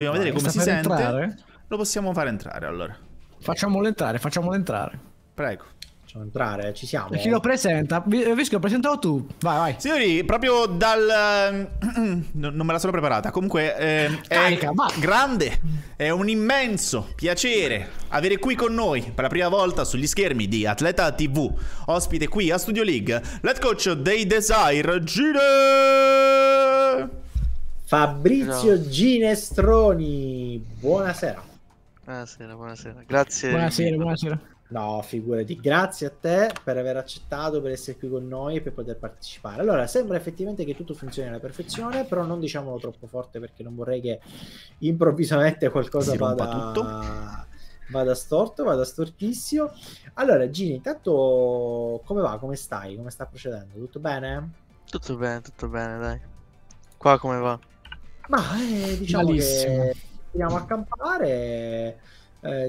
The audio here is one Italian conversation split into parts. Dobbiamo vedere come si sente. Entrare? Lo possiamo fare entrare, allora. Facciamolo entrare, facciamolo entrare. Prego. Facciamo entrare, ci siamo. E chi lo presenta? Visco, lo presentavo tu. Vai, vai. Signori, proprio dal... non me la sono preparata. Comunque, carica, è grande, è un immenso piacere avere qui con noi, per la prima volta sugli schermi di Atleta TV, ospite qui a Studio League, l'head coach dei Dsyre, Fabrizio Ginestroni. Buonasera. Buonasera, buonasera. Grazie. Buonasera, buonasera. No, figurati, grazie a te per aver accettato, per essere qui con noi e per poter partecipare. Allora, sembra effettivamente che tutto funzioni alla perfezione, però non diciamolo troppo forte perché non vorrei che improvvisamente qualcosa vada storto, vada stortissimo. Allora, Gini, intanto come va? Come stai? Come sta procedendo? Tutto bene? Tutto bene, dai. Qua come va? Ma diciamo che andiamo a campare.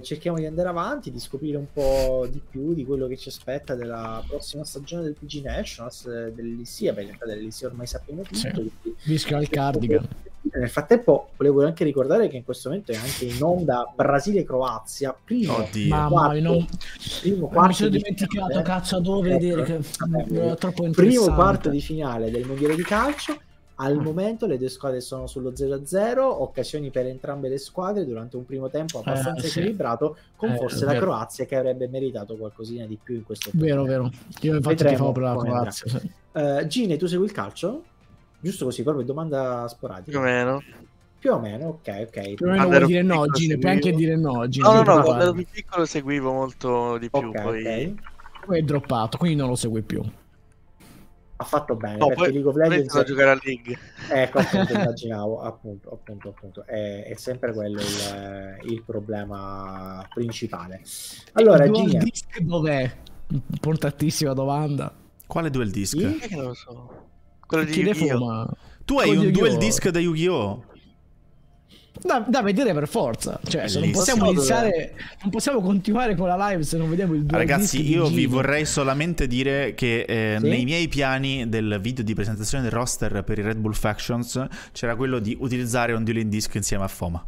Cerchiamo di andare avanti, di scoprire un po' di più di quello che ci aspetta della prossima stagione del PG National, dell'LEC, beh, in realtà dell'LEC ormai sappiamo tutto, quindi... Visca al cardigan. Nel frattempo volevo anche ricordare che in questo momento è anche in onda Brasile-Croazia, primo quarto di finale del mondiale di calcio. Al momento le due squadre sono sullo 0-0, occasioni per entrambe le squadre durante un primo tempo abbastanza equilibrato, con forse la Croazia che avrebbe meritato qualcosina di più in questo tempo. Vero, vero. Io infatti tifavo per la Croazia. Sì. Gine, tu segui il calcio? Giusto così, proprio domanda sporadica. Più o meno. Più o meno, ok, ok. Più o meno vuol dire no, Gine, puoi anche dire no, Gine. No, no, no, quando ero più piccolo seguivo molto di più, okay, poi... Okay. Poi è droppato, quindi non lo segui più. Ha fatto bene, no, perché League of Legends a giocare a League. Ecco, appunto, immaginavo, appunto. È sempre quello il problema principale. Allora, il dual disc dov'è? Importantissima domanda. Quale dual disc? Io non lo so. Quello di Yu-Gi-Oh. Tu hai un dual disc da Yu-Gi-Oh? Da vedere per forza. Cioè, non possiamo iniziare, non possiamo continuare con la live se non vediamo il dual disc. Ragazzi, io vi vorrei solamente dire che nei miei piani del video di presentazione del roster per i Red Bull Factions c'era quello di utilizzare un dual disc insieme a Foma.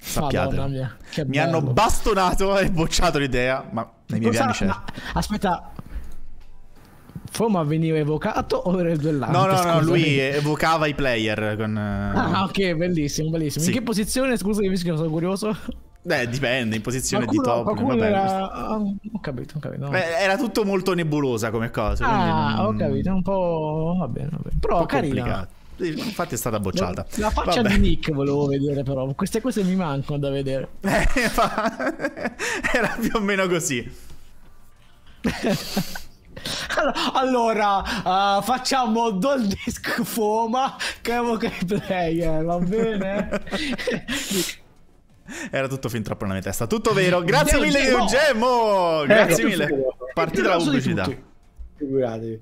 Sappiate, mi hanno bastonato e bocciato l'idea, ma nei miei piani c'era. Aspetta, Foma veniva evocato o era il duellante? No, no, scusami. No, lui evocava i player con... Ah, ok, bellissimo, bellissimo. Sì. In che posizione? Scusa, mi sono curioso. Dipende, in posizione di top. Era... Ho capito, ho capito. Beh, era tutto molto nebulosa come cosa. Ah, non... ho capito, un po'... va bene, va bene. Però carina. Complicato. Infatti è stata bocciata. La faccia di Nick volevo vedere, però queste cose mi mancano da vedere. Era più o meno così. Allora, facciamo dual disc Foma che evoca i player, va bene? Era tutto fin troppo nella mia testa, tutto vero. Grazie mille di un gemmo. Grazie mille. Partita la pubblicità. Figuratevi.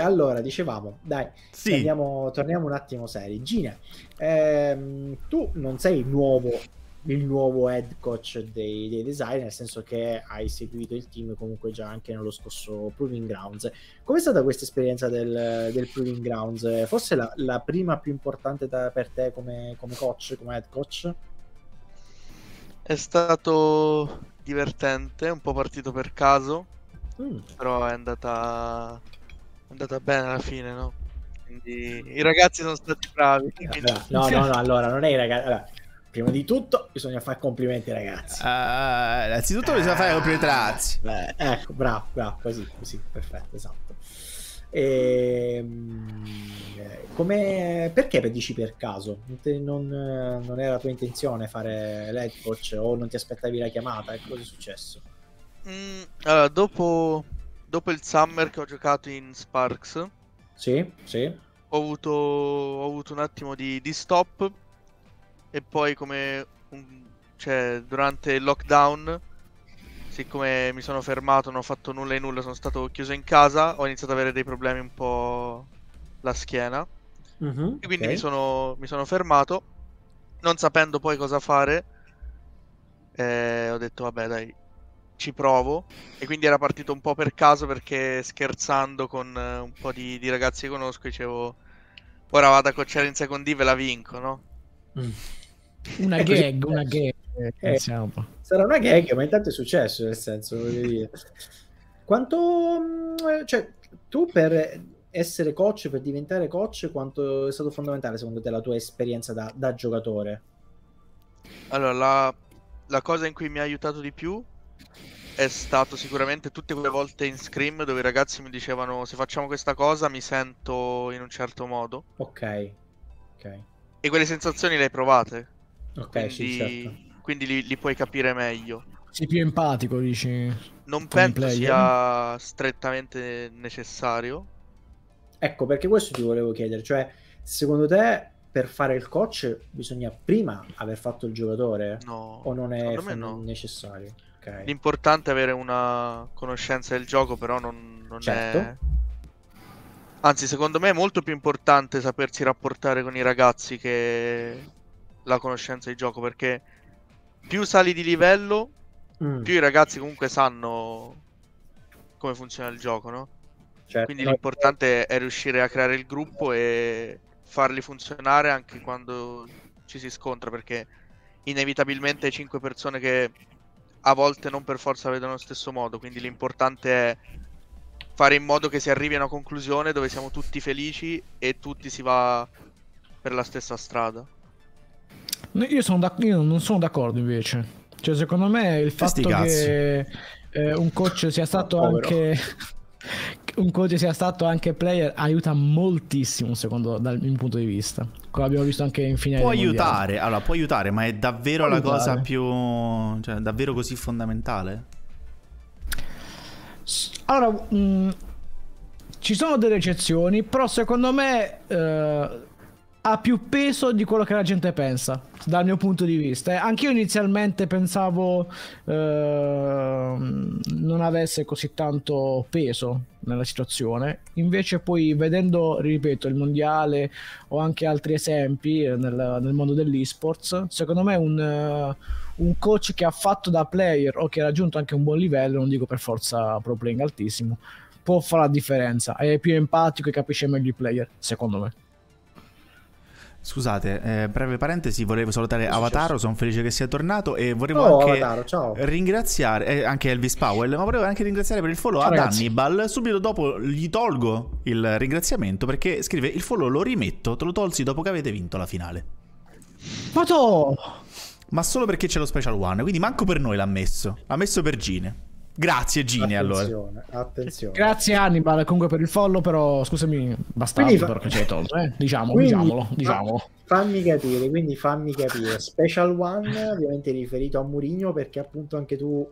Allora, dicevamo, dai, torniamo un attimo seri. Gina, tu non sei il nuovo head coach dei Dsyre, nel senso che hai seguito il team comunque già anche nello scorso Proving Grounds. Com'è stata questa esperienza del Proving Grounds? Forse la prima più importante per te come coach, come head coach? È stato divertente, un po' partito per caso, però è andata bene alla fine, no? Quindi i ragazzi sono stati bravi. No, no, no, allora, non è i ragazzi... Allora, prima di tutto bisogna fare complimenti, ragazzi. Innanzitutto bisogna fare complimenti, ragazzi. Ecco, bravo, bravo, così, perfetto, esatto. Perché dici per caso? Non era la tua intenzione fare l'head coach o non ti aspettavi la chiamata? E cosa è successo? Allora, dopo il summer che ho giocato in Sparks, ho avuto un attimo di stop. E poi durante il lockdown, siccome mi sono fermato, non ho fatto nulla e nulla, sono stato chiuso in casa, ho iniziato ad avere dei problemi un po' alla schiena. E quindi mi sono fermato, non sapendo poi cosa fare, ho detto vabbè dai, ci provo. E quindi era partito un po' per caso perché scherzando con un po' di ragazzi che conosco dicevo ora vado a coachare in seconda D, ve la vinco, no? Una gag, una gag. Sarà una gag, ma intanto è successo, nel senso, voglio dire. Quanto, cioè, tu per essere coach, per diventare coach, quanto è stato fondamentale secondo te la tua esperienza da giocatore? Allora, la cosa in cui mi ha aiutato di più è stato sicuramente tutte quelle volte in scrim dove i ragazzi mi dicevano: se facciamo questa cosa mi sento in un certo modo. Ok, ok. E quelle sensazioni le hai provate. Ok, quindi, sì, certo. Quindi li puoi capire meglio. Sei più empatico, dici. Non penso sia strettamente necessario. Ecco, perché questo ti volevo chiedere. Cioè, secondo te per fare il coach bisogna prima aver fatto il giocatore? No. O non è necessario? Okay. L'importante è avere una conoscenza del gioco, però non certo. È... Anzi, secondo me è molto più importante sapersi rapportare con i ragazzi che la conoscenza di gioco, perché più sali di livello, più i ragazzi comunque sanno come funziona il gioco, no? Certo. Quindi l'importante è riuscire a creare il gruppo e farli funzionare anche quando ci si scontra, perché inevitabilmente 5 persone che a volte non per forza vedono lo stesso modo, quindi l'importante è fare in modo che si arrivi a una conclusione dove siamo tutti felici e tutti si va per la stessa strada. Io non sono d'accordo invece. Cioè, secondo me il fatto che un coach sia stato anche un coach sia stato anche player aiuta moltissimo, secondo dal mio punto di vista. Come abbiamo visto anche in finale. Può aiutare, allora può aiutare, ma è davvero può la aiutare. Cosa più, cioè, davvero così fondamentale? Allora, ci sono delle eccezioni, però secondo me ha più peso di quello che la gente pensa, dal mio punto di vista. Anch'io inizialmente pensavo non avesse così tanto peso nella situazione, invece poi vedendo, ripeto, il mondiale o anche altri esempi nel mondo dell'esports, secondo me un coach che ha fatto da player o che ha raggiunto anche un buon livello, non dico per forza pro playing altissimo, può fare la differenza, è più empatico e capisce meglio i player, secondo me. Scusate, breve parentesi, volevo salutare Avataro, sono felice che sia tornato e volevo anche Avataro, ringraziare anche Elvis Powell, ma volevo anche ringraziare per il follow ad Hannibal. Subito dopo gli tolgo il ringraziamento perché scrive: il follow lo rimetto, te lo tolsi dopo che avete vinto la finale. Ma solo perché c'è lo special one, quindi manco per noi l'ha messo, l'ha messo per Gine. Grazie Gine, attenzione, allora. Attenzione. Grazie Hannibal comunque per il follow, però scusami, bastardo perché ce l'hai tolto, diciamo, quindi, diciamolo. Fammi capire, Special One ovviamente riferito a Mourinho, perché appunto anche tu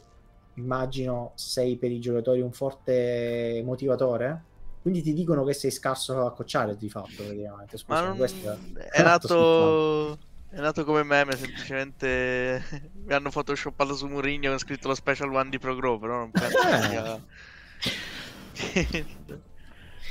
immagino sei per i giocatori un forte motivatore, quindi ti dicono che sei scarso a cocciare di fatto praticamente. Scusa, questo è nato come meme, semplicemente mi hanno photoshoppato su Mourinho e ho scritto lo special one di ProGrow, però non penso sia...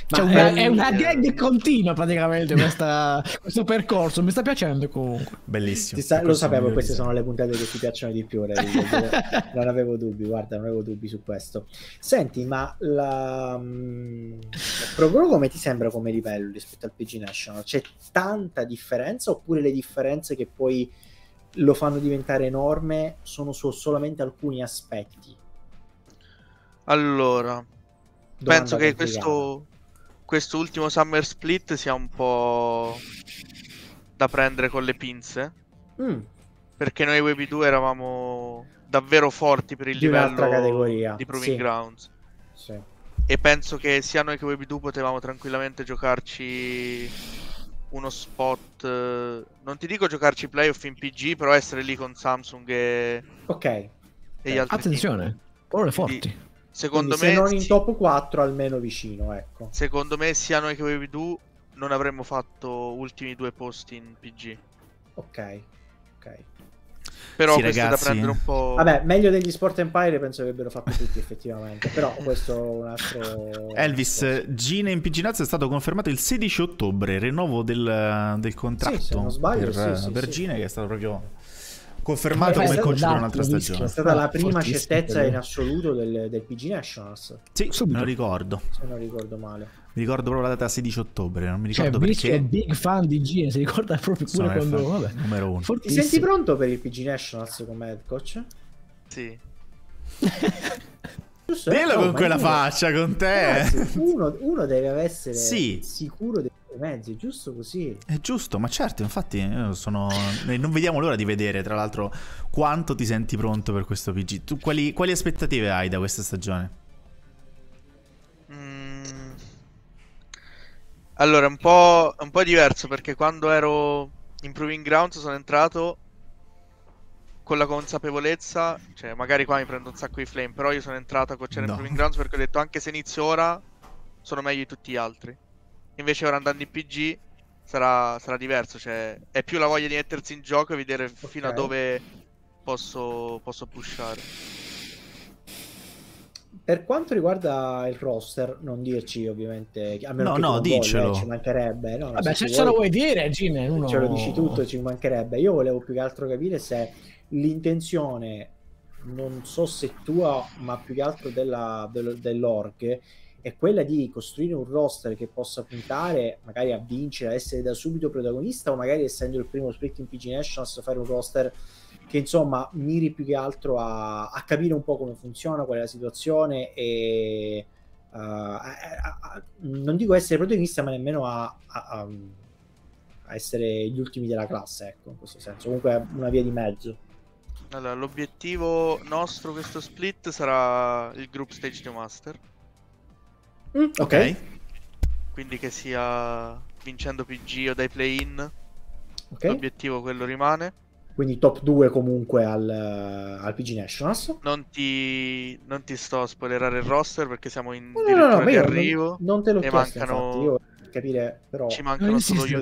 è una gag continua praticamente questo percorso, mi sta piacendo comunque. Bellissimo. Lo sapevo, queste sono le puntate che ti piacciono di più, non avevo dubbi, guarda, non avevo dubbi su questo. Senti, ma ProGrow come ti sembra come livello rispetto al PG National? C'è tanta differenza oppure le differenze che poi lo fanno diventare enorme sono su solamente alcuni aspetti? Allora, penso che questo ultimo Summer Split sia un po' da prendere con le pinze, perché noi Web2 eravamo davvero forti per il livello di Proving Grounds, e penso che sia noi che Web2 potevamo tranquillamente giocarci uno spot, non ti dico giocarci playoff in PG, però essere lì con Samsung e, e gli altri attenzione, parole forti. Secondo me, se non in top 4 almeno vicino, ecco. Secondo me sia noi che Web2 non avremmo fatto ultimi 2 posti in PG. Ok. Però sì, questo ragazzi, è da prendere un po'. Vabbè, meglio degli Sport Empire penso avrebbero fatto tutti effettivamente, però questo è un altro. Elvis, Gine in PG Naz è stato confermato il 16 ottobre, rinnovo del contratto. Sì, se non sbaglio, per Gine, che è stato proprio confermato come coach per un'altra stagione. È stata la prima certezza in assoluto del PG Nationals. Sì, me lo ricordo. Se non ricordo male. Mi ricordo proprio la data 16 ottobre, non mi ricordo perché. È big fan di G, si ricorda proprio pure quando... Vabbè. Numero uno. Ti senti pronto per il PG Nationals come head coach? Sì. Bello con quella faccia, con te. Uno deve essere sicuro dei mezzi, giusto così. È giusto, ma certo, infatti sono... non vediamo l'ora di vedere, tra l'altro, quanto ti senti pronto per questo PG. Tu quali aspettative hai da questa stagione? Allora, un po' diverso, perché quando ero in Proving Grounds sono entrato con la consapevolezza, cioè magari qua mi prendo un sacco di flame, però io sono entrato a coccare in Proving Grounds perché ho detto anche se inizio ora sono meglio di tutti gli altri. Invece ora andando in PG sarà diverso, cioè è più la voglia di mettersi in gioco e vedere fino a dove posso pushare. Per quanto riguarda il roster, non dirci ovviamente, a meno che dicelo. Ci mancherebbe. No, vabbè, se ce lo vuoi dire, Gine, uno... ce lo dici tutto, ci mancherebbe. Io volevo più che altro capire se l'intenzione, non so se tua, ma più che altro dell'org, è quella di costruire un roster che possa puntare magari a vincere, a essere da subito protagonista, o magari essendo il primo split in PG Nationals fare un roster che insomma miri più che altro a capire un po' come funziona, qual è la situazione e non dico essere protagonista, ma nemmeno a essere gli ultimi della classe, ecco, in questo senso, comunque una via di mezzo. Allora, l'obiettivo nostro questo split sarà il group stage di Master. Ok. Quindi che sia vincendo PG o dai play-in, l'obiettivo quello rimane. Quindi top 2 comunque al PG Nationals. Non ti sto a spoilerare il roster perché siamo in dirittura di arrivo. Non te lo chiesto, mancano, infatti, io capire, però... Ci mancano solo gli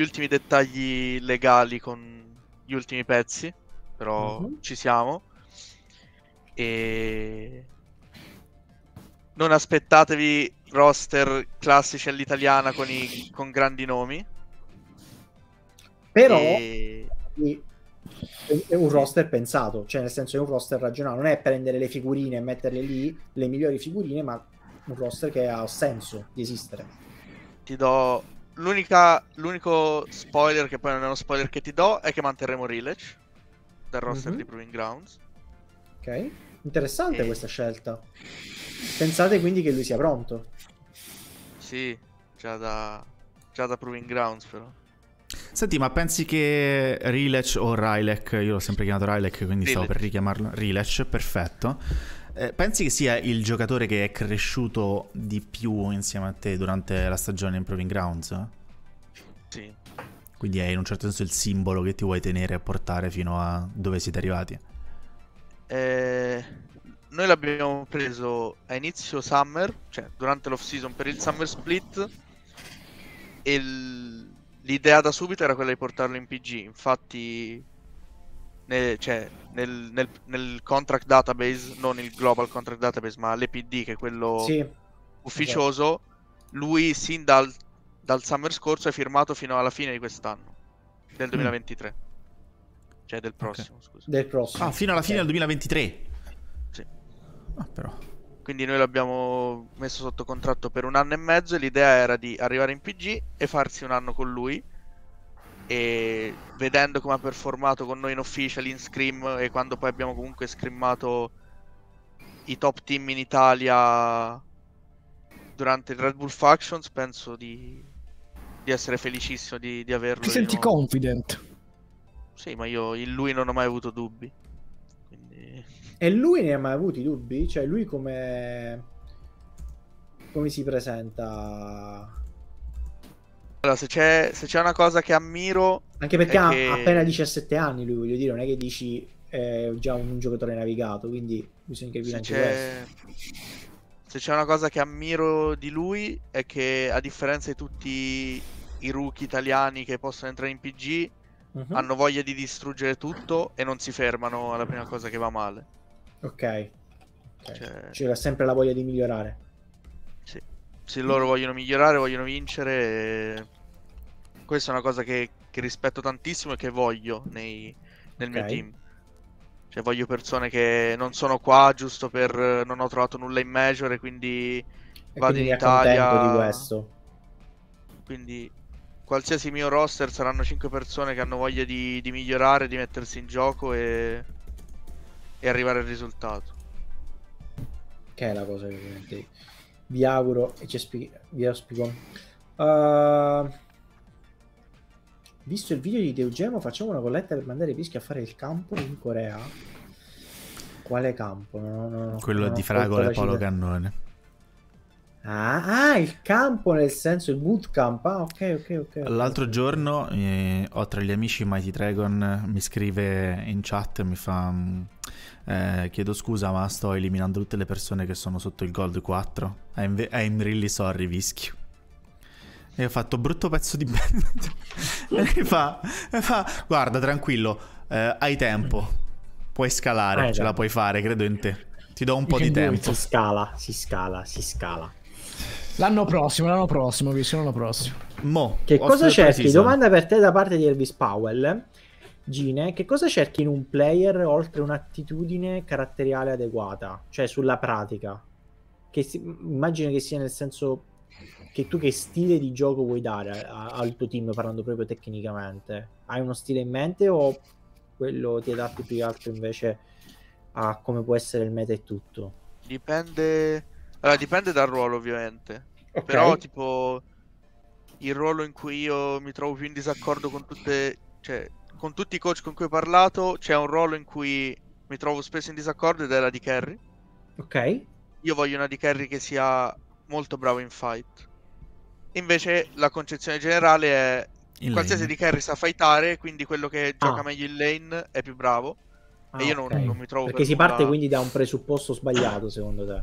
ultimi dettagli legali con gli ultimi pezzi, però ci siamo. E... non aspettatevi roster classici all'italiana con grandi nomi. Però... e... è un roster pensato, cioè nel senso è un roster ragionato, non è prendere le figurine e metterle lì, le migliori figurine, ma un roster che ha senso di esistere. Ti do l'unico spoiler, che poi non è uno spoiler che ti do, è che manterremo Rilech dal roster di Proving Grounds. Ok, interessante questa scelta. Pensate quindi che lui sia pronto? Sì, già da Proving Grounds però. Senti, ma pensi che Rilech o Rilech, io l'ho sempre chiamato Rilech, quindi stavo per richiamarlo Rilech, perfetto, pensi che sia il giocatore che è cresciuto di più insieme a te durante la stagione in Proving Grounds? Sì. Quindi è in un certo senso il simbolo che ti vuoi tenere e portare fino a dove siete arrivati? Noi l'abbiamo preso a inizio summer, cioè durante l'off season per il summer split, e l'idea da subito era quella di portarlo in PG, infatti nel contract database, non il global contract database ma l'EPD che è quello ufficioso, lui sin dal summer scorso è firmato fino alla fine di quest'anno, del 2023, cioè del prossimo, scusa. Del prossimo. Ah, fino alla fine del 2023? Sì. Ah, però. Quindi noi l'abbiamo messo sotto contratto per 1 anno e mezzo e l'idea era di arrivare in PG e farsi 1 anno con lui, e vedendo come ha performato con noi in official, in scrim, e quando poi abbiamo comunque scrimmato i top team in Italia durante il Red Bull Factions, penso di essere felicissimo di averlo. Ti senti confident? Sì, ma io in lui non ho mai avuto dubbi. E lui ne ha mai avuto i dubbi? Cioè lui come si presenta? Allora, se c'è una cosa che ammiro... Anche perché ha appena 17 anni lui, voglio dire, non è che dici già un giocatore navigato, quindi bisogna capire anche questo. Se c'è una cosa che ammiro di lui è che, a differenza di tutti i rookie italiani che possono entrare in PG, hanno voglia di distruggere tutto e non si fermano alla prima cosa che va male. Ok. C'era sempre la voglia di migliorare. Sì. Se loro vogliono migliorare, vogliono vincere. E... questa è una cosa che rispetto tantissimo e che voglio nel mio team. Cioè voglio persone che non sono qua giusto per non ho trovato nulla in major e quindi vado in Italia. Di questo. Quindi qualsiasi mio roster saranno 5 persone che hanno voglia di migliorare, di mettersi in gioco e arrivare al risultato. Che è la cosa che vi auguro e vi auspico. Visto il video di Deugemo, facciamo una colletta per mandare i pischi a fare il campo in Corea. Quale campo? No, quello di Fragola e Paolo Cannone. Ah, il campo nel senso il bootcamp. Ah, ok. L'altro giorno ho tra gli amici Mighty Dragon, mi scrive in chat, mi fa chiedo scusa ma sto eliminando tutte le persone che sono sotto il gold 4. I'm really sorry, Vischio. E ho fatto brutto pezzo di band. e fa guarda tranquillo, hai tempo, puoi scalare, ce la puoi fare, credo in te, ti do un po' di tempo. Si scala. L'anno prossimo, vicino all'anno prossimo. Mo, che cosa cerchi? Season. Domanda per te da parte di Elvis Powell. Gine, che cosa cerchi in un player oltre un'attitudine caratteriale adeguata? Cioè sulla pratica, che immagino che sia nel senso che tu che stile di gioco vuoi dare al tuo team, parlando proprio tecnicamente. Hai uno stile in mente o quello ti adatti più che altro invece a come può essere il meta e tutto? Dipende, allora, dipende dal ruolo ovviamente, però tipo il ruolo in cui io mi trovo più in disaccordo con tutte, cioè con tutti i coach con cui ho parlato, c'è un ruolo in cui mi trovo spesso in disaccordo ed è la di carry. Ok. Io voglio una di carry che sia molto brava in fight. Invece la concezione generale è in qualsiasi lane. Di carry sa fightare, quindi quello che gioca meglio in lane è più bravo. E io non mi trovo, perché si parte quindi da un presupposto sbagliato secondo te,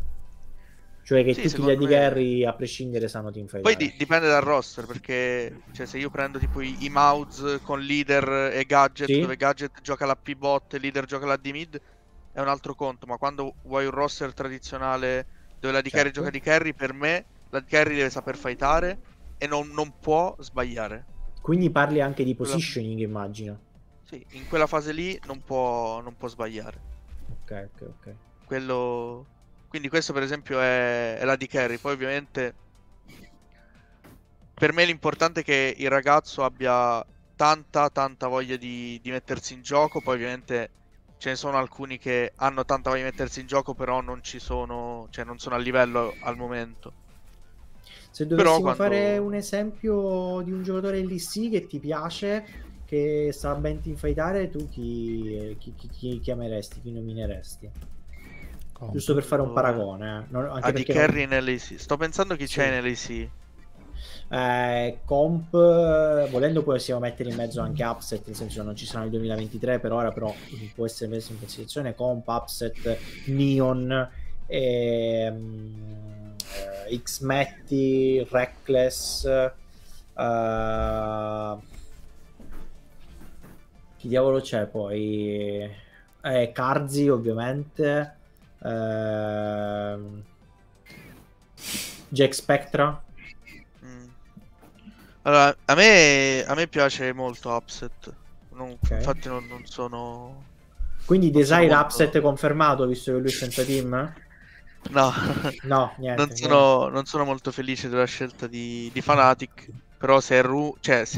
cioè che tutti gli AD carry a prescindere sanno teamfight. Poi dipende dal roster, perché cioè, se io prendo tipo i Mouse con leader e gadget, dove gadget gioca la P bot e leader gioca la D mid, è un altro conto. Ma quando vuoi un roster tradizionale dove la D carry gioca di carry, per me la carry deve saper fightare e non può sbagliare. Quindi parli anche di positioning, immagino. Sì, in quella fase lì non può sbagliare. Ok. Quello... Quindi questo per esempio è la D carry. Poi ovviamente per me l'importante è che il ragazzo abbia tanta voglia di mettersi in gioco. Poi ovviamente ce ne sono alcuni che hanno tanta voglia di mettersi in gioco, però non ci sono, cioè non sono a livello al momento. Se dovessimo fare un esempio di un giocatore LEC che ti piace, che sa ben teamfightare, tu chi chiameresti, chi nomineresti? Giusto per fare un paragone. Anche AD carry in LEC. Sto pensando chi c'è in LEC. Comp, volendo poi possiamo mettere in mezzo anche Upset, nel senso non ci saranno il 2023 per ora, però può essere messo in considerazione Comp, Upset, Neon e... X-Metti, Reckless, chi diavolo c'è poi? Carzi ovviamente, Jack Spectra. Allora, a me piace molto Upset, infatti non sono... Quindi Dsyre molto... Upset confermato, visto che lui è senza team? No, niente, non sono molto felice della scelta di Fnatic. Però se è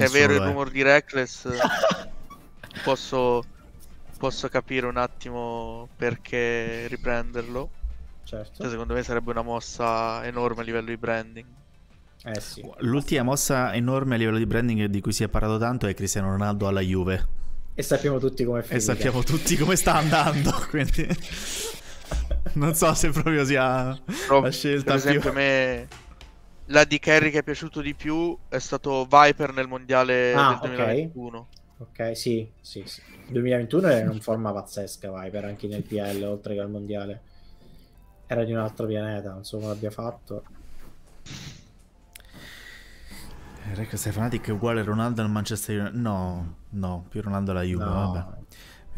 vero il rumor di Reckless, posso capire un attimo perché riprenderlo. Certo. Cioè, secondo me sarebbe una mossa enorme a livello di branding. Sì. L'ultima mossa enorme a livello di branding di cui si è parlato tanto è Cristiano Ronaldo alla Juve. E sappiamo tutti come è finita. E sappiamo tutti come sta andando. Quindi... non so se proprio sia la scelta. Per esempio, a me la D carry che è piaciuto di più è stato Viper nel mondiale del 2021. Ok, sì. Il 2021 era in forma pazzesca Viper, anche nel PL, oltre che al mondiale. Era di un altro pianeta, non so come l'abbia fatto. Reckless e Fnatic è uguale Ronaldo al Manchester United. No, più Ronaldo alla Juve, vabbè.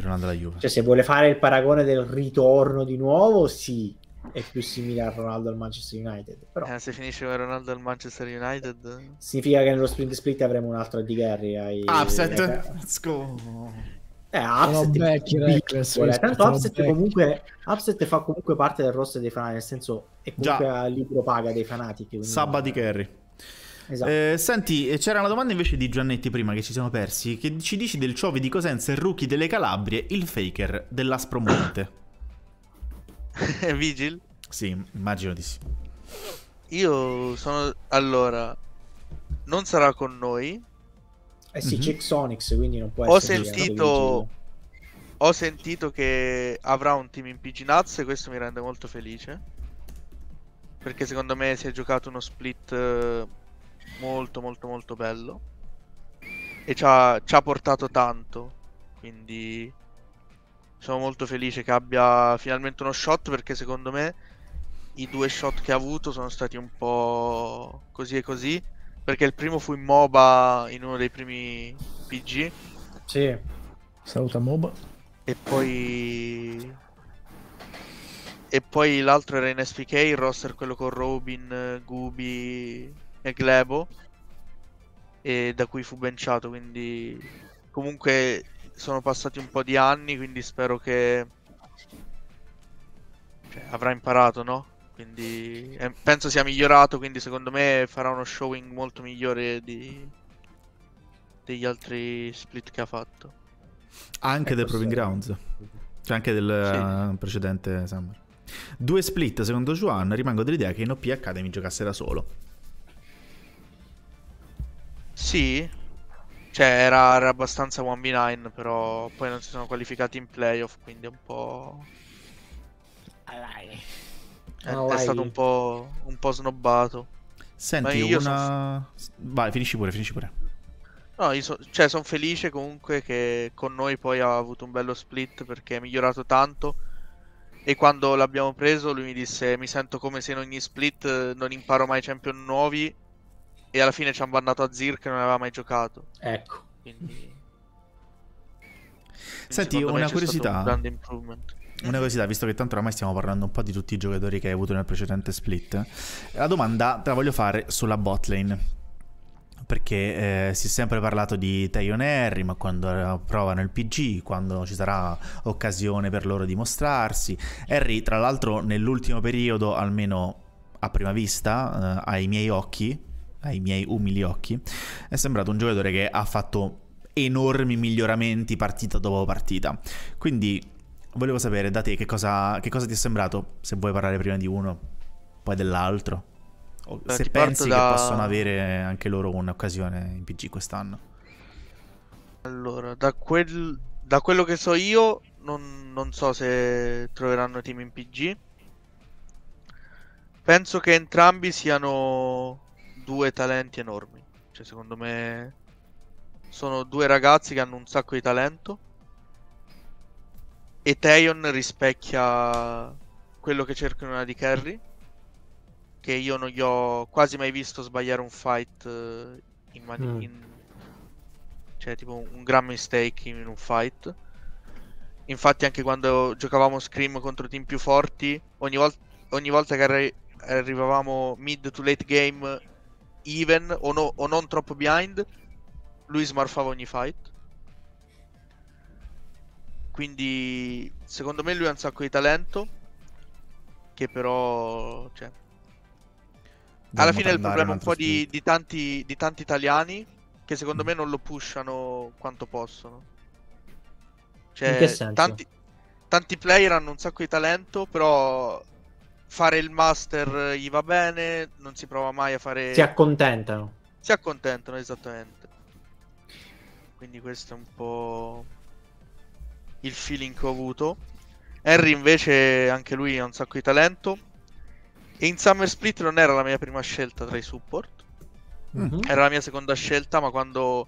Cioè, se vuole fare il paragone del ritorno di nuovo, sì, è più simile a Ronaldo al Manchester United. Però se finisce con Ronaldo al Manchester United, significa che nello sprint avremo un altro AD carry. Upset, let's go. Upset fa comunque parte del roster dei fanatici, nel senso è comunque a libro paga dei fanatici. Sabati Kerry. Esatto. Senti, c'era una domanda invece di Giannetti prima che ci siamo persi, che ci dici del Ciovi di Cosenza, il rookie delle Calabrie, il faker dell'Aspromonte? Vigil? Sì, immagino di sì. Io sono... allora, non sarà con noi. Eh sì, c'è Xonix, quindi non può essere... Ho sentito che avrà un team in PG Nuts e questo mi rende molto felice, perché secondo me si è giocato uno split molto molto molto bello e ci ha portato tanto, quindi sono molto felice che abbia finalmente uno shot, perché secondo me i due shot che ha avuto sono stati un po' così e così, perché il primo fu in MOBA, in uno dei primi PG. Sì, saluta MOBA. E poi l'altro era in SPK, il roster quello con Robin, Gubi e Glebo, e da cui fu benciato, quindi comunque sono passati un po' di anni, quindi spero che avrà imparato, no? Quindi penso sia migliorato, quindi secondo me farà uno showing molto migliore degli altri split che ha fatto. Anche del Proving Grounds, cioè anche del precedente Summer. Due split secondo Juan, rimango dell'idea che in OP Academy giocasse da solo. Sì, cioè era abbastanza 1v9, però poi non si sono qualificati in playoff, quindi è un po'... è stato un po' snobbato. Senti, io vai, finisci pure, finisci pure. No, io sono felice comunque che con noi poi ha avuto un bello split, perché è migliorato tanto. E quando l'abbiamo preso lui mi disse: mi sento come se in ogni split non imparo mai champion nuovi. E alla fine ci hanno bannato a Zir che non aveva mai giocato. Ecco. Quindi... Senti, una curiosità. Una curiosità, visto che tanto oramai stiamo parlando un po' di tutti i giocatori che hai avuto nel precedente split, la domanda te la voglio fare sulla botlane, perché si è sempre parlato di Teo e Harry, ma quando provano il PG, quando ci sarà occasione per loro di mostrarsi. Harry, tra l'altro, nell'ultimo periodo, almeno a prima vista, ai miei occhi, ai miei umili occhi, è sembrato un giocatore che ha fatto enormi miglioramenti partita dopo partita. Quindi volevo sapere da te che cosa ti è sembrato, se vuoi parlare prima di uno, poi dell'altro. Se pensi che possono avere anche loro un'occasione in PG quest'anno. Allora, da quello che so io non so se troveranno team in PG. Penso che entrambi siano due talenti enormi, cioè secondo me sono due ragazzi che hanno un sacco di talento e Theon rispecchia quello che cerco in una di Kerry, che io non gli ho quasi mai visto sbagliare un fight cioè tipo un gran mistake in un fight. Infatti anche quando giocavamo Scream contro team più forti, ogni volta che arrivavamo mid to late game even o non troppo behind, lui smurfava ogni fight. Quindi secondo me lui ha un sacco di talento, che però... cioè, alla fine il problema è un po' di tanti italiani che secondo me non lo pushano quanto possono. Cioè, in che senso? Tanti player hanno un sacco di talento, però fare il master gli va bene, non si prova mai a fare... Si accontentano. Si accontentano, esattamente. Quindi questo è un po' il feeling che ho avuto. Henry invece, anche lui ha un sacco di talento. E in Summer Split non era la mia prima scelta tra i support, era la mia seconda scelta, ma quando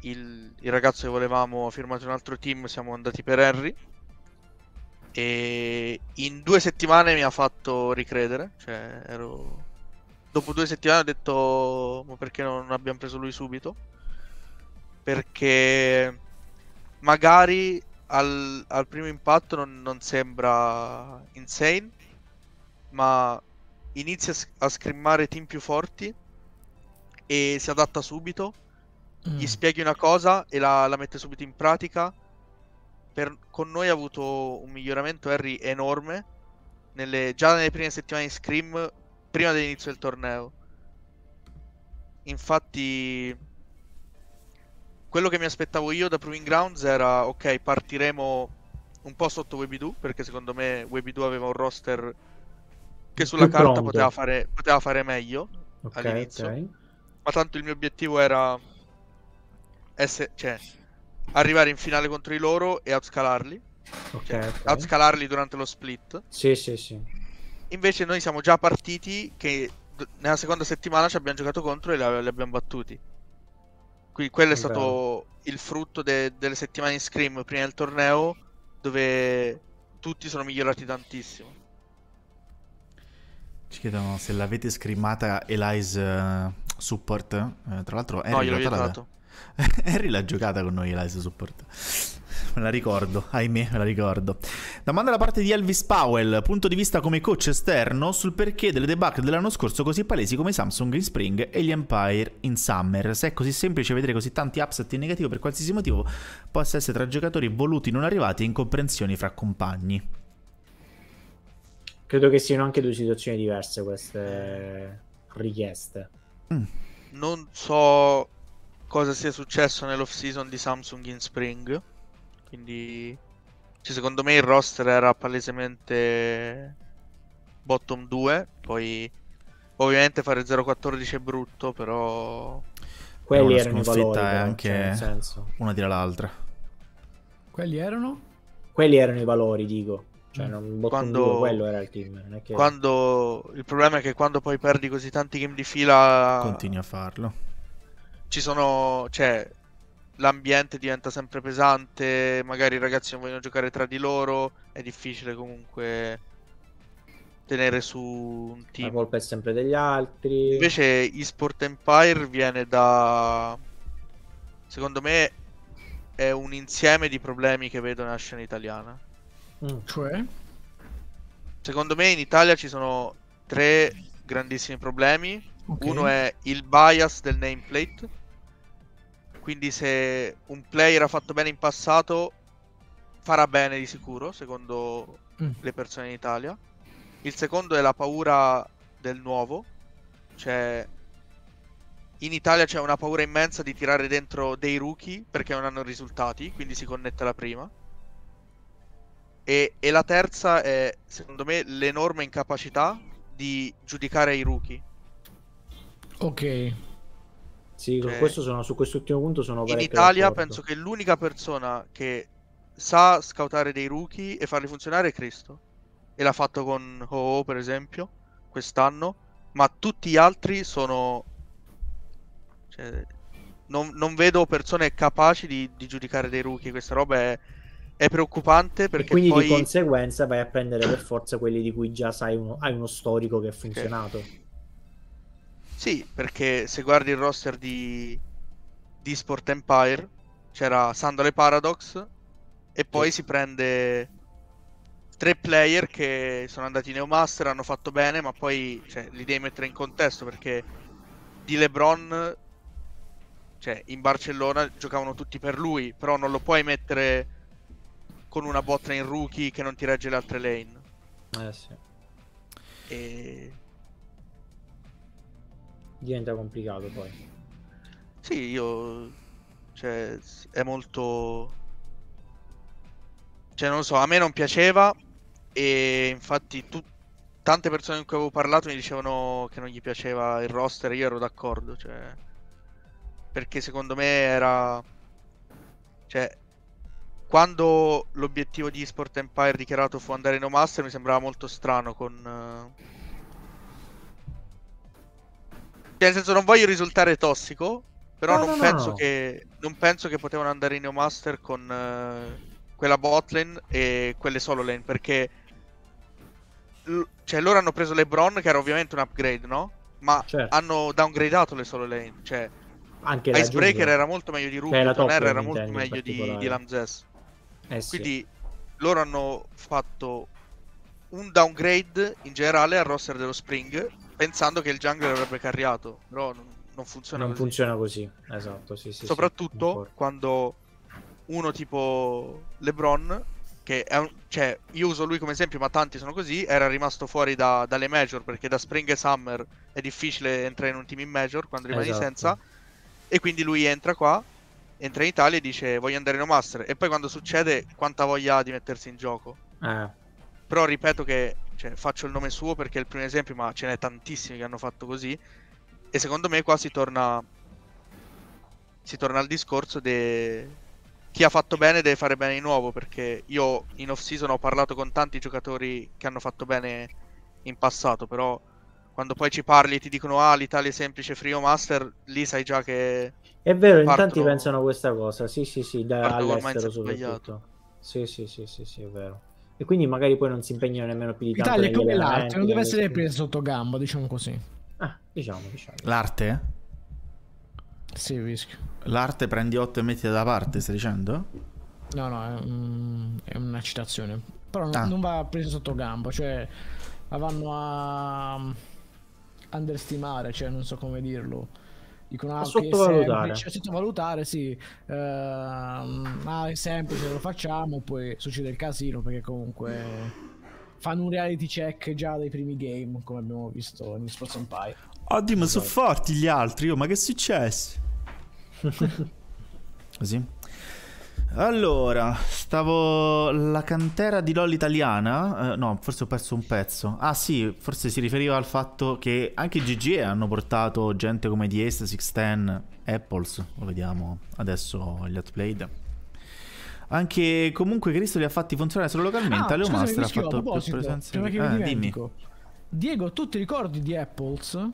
il ragazzo che volevamo ha firmato un altro team siamo andati per Henry e in 2 settimane mi ha fatto ricredere, cioè dopo 2 settimane ho detto: ma perché non abbiamo preso lui subito? Perché magari al primo impatto non sembra insane, ma inizia a scrimmare team più forti e si adatta subito gli spieghi una cosa e la mette subito in pratica. Con noi ha avuto un miglioramento Hanry enorme già nelle prime settimane di Scrim, prima dell'inizio del torneo. Infatti quello che mi aspettavo io da Proving Grounds era: ok, partiremo un po' sotto Web2, perché secondo me Web2 aveva un roster che sulla carta poteva fare meglio all'inizio, ma tanto il mio obiettivo era arrivare in finale contro i loro e outscalarli, outscalarli durante lo split. Sì. Invece noi siamo già partiti che nella seconda settimana ci abbiamo giocato contro e li abbiamo battuti. Quindi quello è stato il frutto delle settimane in Scrim prima del torneo, dove tutti sono migliorati tantissimo. Ci chiedono se l'avete scrimmata Elise Support. Tra l'altro Hanry l'ha giocata con noi Elise Support. Me la ricordo, ahimè, me la ricordo. Domanda da parte di Elvis Powell: punto di vista come coach esterno sul perché delle debacle dell'anno scorso così palesi come Samsung in Spring e gli Empire in Summer. Se è così semplice vedere così tanti upset in negativo per qualsiasi motivo, possa essere tra giocatori voluti non arrivati e incomprensioni fra compagni. Credo che siano anche due situazioni diverse queste richieste. Non so cosa sia successo nell'off season di Samsung in Spring, quindi secondo me il roster era palesemente bottom 2, poi ovviamente fare 0-14 è brutto, però quelli erano i valori, anche una tira l'altra. Quelli erano? Quelli erano i valori, dico. Cioè, quello era il team. Non è che... il problema è che quando poi perdi così tanti game di fila, continui a farlo. L'ambiente diventa sempre pesante. Magari i ragazzi non vogliono giocare tra di loro. È difficile comunque tenere su un team. La colpa è sempre degli altri. Invece Sport Empire viene da, secondo me, è un insieme di problemi che vedo nella scena italiana. Cioè? Secondo me in Italia ci sono tre grandissimi problemi. Uno è il bias del nameplate, quindi se un player ha fatto bene in passato farà bene di sicuro, secondo le persone in Italia. Il secondo è la paura del nuovo, in Italia c'è una paura immensa di tirare dentro dei rookie perché non hanno risultati, quindi si connette alla prima. E la terza è, secondo me, l'enorme incapacità di giudicare i rookie. Sì, su quest'ultimo punto sono parecchio d'accordo. In Italia penso che l'unica persona che sa scoutare dei rookie e farli funzionare è Cristo. E l'ha fatto con Ho-Ho, per esempio, quest'anno. Ma tutti gli altri sono... non vedo persone capaci di giudicare dei rookie. Questa roba è preoccupante, perché quindi poi... di conseguenza vai a prendere per forza quelli di cui già sai hai uno storico che ha funzionato. Sì, perché se guardi il roster di Sport Empire c'era Sandole Paradox e poi si prende tre player che sono andati in Neomaster, hanno fatto bene, ma poi li devi mettere in contesto, perché di Lebron in Barcellona giocavano tutti per lui, però non lo puoi mettere con una botta in rookie che non ti regge le altre lane. Diventa complicato poi. È molto... non lo so, a me non piaceva. E infatti tante persone con cui avevo parlato mi dicevano che non gli piaceva il roster. Io ero d'accordo, perché secondo me era... quando l'obiettivo di Sport Empire dichiarato fu andare in O-Master, mi sembrava molto strano con... nel senso, non voglio risultare tossico, però non penso che potevano andare in O-Master con quella botlane e quelle solo lane, perché loro hanno preso Lebron, che era ovviamente un upgrade, no? Ma hanno downgradato le solo lane, Anche Icebreaker era molto meglio di Ruby, Toner era molto meglio di Lamzes. Quindi loro hanno fatto un downgrade in generale al roster dello Spring, pensando che il jungler avrebbe carriato, però non non funziona così. Esatto, sì, sì. Soprattutto sì, quando uno tipo LeBron, che è un, cioè io uso lui come esempio, ma tanti sono così, era rimasto fuori dalle major, perché da spring e summer è difficile entrare in un team in major quando rimani senza, e quindi lui entra qua, entra in Italia e dice voglio andare in un master, e poi quando succede quanta voglia ha di mettersi in gioco. Però ripeto che, cioè, faccio il nome suo perché è il primo esempio, ma ce n'è tantissimi che hanno fatto così, e secondo me qua si torna al discorso de... chi ha fatto bene deve fare bene di nuovo, perché io in off-season ho parlato con tanti giocatori che hanno fatto bene in passato, però quando poi ci parli ti dicono ah, l'Italia è semplice, free o master, lì sai già che... È vero, partono... in tanti pensano questa cosa, sì sì sì, all'estero soprattutto. Sì, sì sì sì sì, è vero. E quindi magari poi non si impegnano nemmeno più di tanto. L'Italia è come l'arte, non deve essere presa sotto gamba, diciamo così. Ah, diciamo. L'arte? Sì, rischio. L'arte prendi 8 e metti da parte, stai dicendo? No, no, è una citazione. Però non va preso sotto gamba, cioè la vanno a understimare, cioè non so come dirlo. Dicono, ah, sottovalutare. Cioè, sottovalutare, sì. Ma è semplice, lo facciamo, poi succede il casino, perché comunque fanno un reality check già dai primi game, come abbiamo visto in Sport Empire. Oddio, ma sono forti gli altri, oh, ma che è successo? Così. Allora, stavo... la cantera di LOL italiana, no, forse ho perso un pezzo. Ah sì, forse si riferiva al fatto che anche GG hanno portato gente come DS, 610 Apples, lo vediamo adesso gli outplayed. Anche comunque Cristo li ha fatti funzionare solo localmente. Leo Master ha fatto più presenza. Dimmi. Diego, tu ti ricordi di Apples?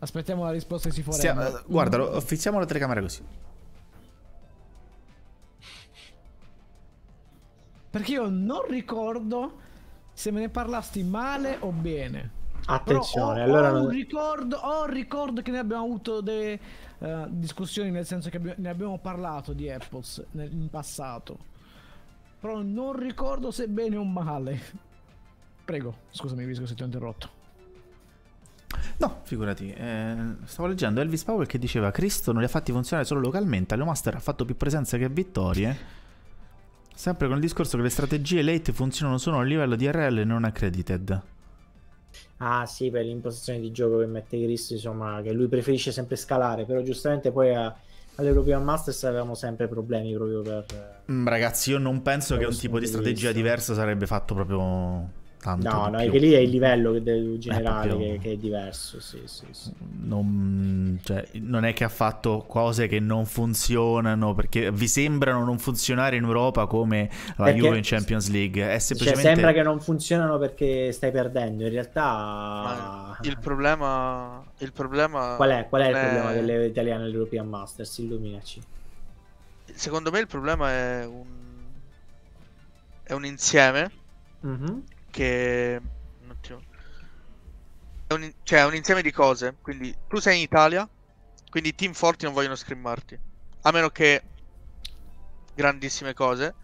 Aspettiamo la risposta che si fuori. Guarda, fissiamo la telecamera così. Perché io non ricordo se me ne parlasti male o bene. Attenzione, però allora... Ho ricordo che ne abbiamo avuto delle discussioni, nel senso che ne abbiamo parlato di Apples in passato. Però non ricordo se bene o male. Prego, scusami Visco se ti ho interrotto. No, figurati, stavo leggendo Elvis Powell che diceva Cristo non li ha fatti funzionare solo localmente, Leo Master ha fatto più presenze che vittorie, sempre con il discorso che le strategie late funzionano solo a livello di RL e non accredited. Ah sì, per l'impostazione di gioco che mette Cristo, insomma, che lui preferisce sempre scalare, però giustamente poi all'European Masters avevamo sempre problemi proprio per... Ragazzi, io non penso che un tipo di strategia diversa sarebbe fatto proprio... Tanto no, è che lì è il livello che deve generare proprio... che è diverso, sì, sì, sì. Non è che ha fatto cose che non funzionano, perché vi sembrano non funzionare in Europa come la Juve in Champions League. È semplicemente... Cioè, sembra che non funzionano perché stai perdendo, in realtà... Il problema... Qual è il problema delle italiane all'European Masters? Illuminaci. Secondo me il problema è un insieme. Che è un insieme di cose. Quindi tu sei in Italia, quindi i team forti non vogliono scrimmarti, a meno che grandissime cose.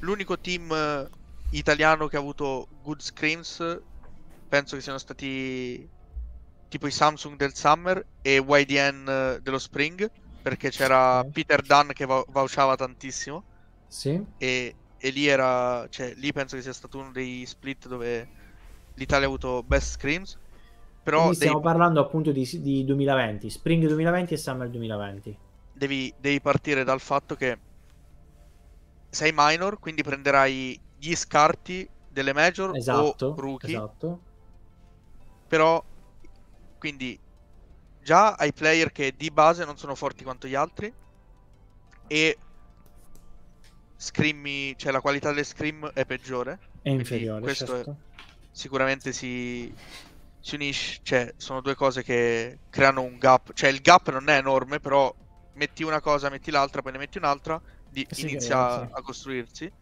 L'unico team italiano che ha avuto good scrims penso che siano stati tipo i Samsung del Summer e YDN dello Spring, perché c'era Peter Dunn che vouchava tantissimo. Sì. E lì era, cioè lì penso che sia stato uno dei split dove l'Italia ha avuto best scrims. Però stiamo parlando appunto di 2020, Spring 2020 e Summer 2020. Devi partire dal fatto che sei minor, quindi prenderai gli scarti delle major, esatto, o rookie. Esatto. Però quindi già hai player che di base non sono forti quanto gli altri, e scrimmi, cioè la qualità del scrim è peggiore, è inferiore. Questo certo. Sicuramente si unisce, cioè sono due cose che creano un gap, cioè il gap non è enorme, però metti una cosa, metti l'altra, poi ne metti un'altra, inizia a costruirsi.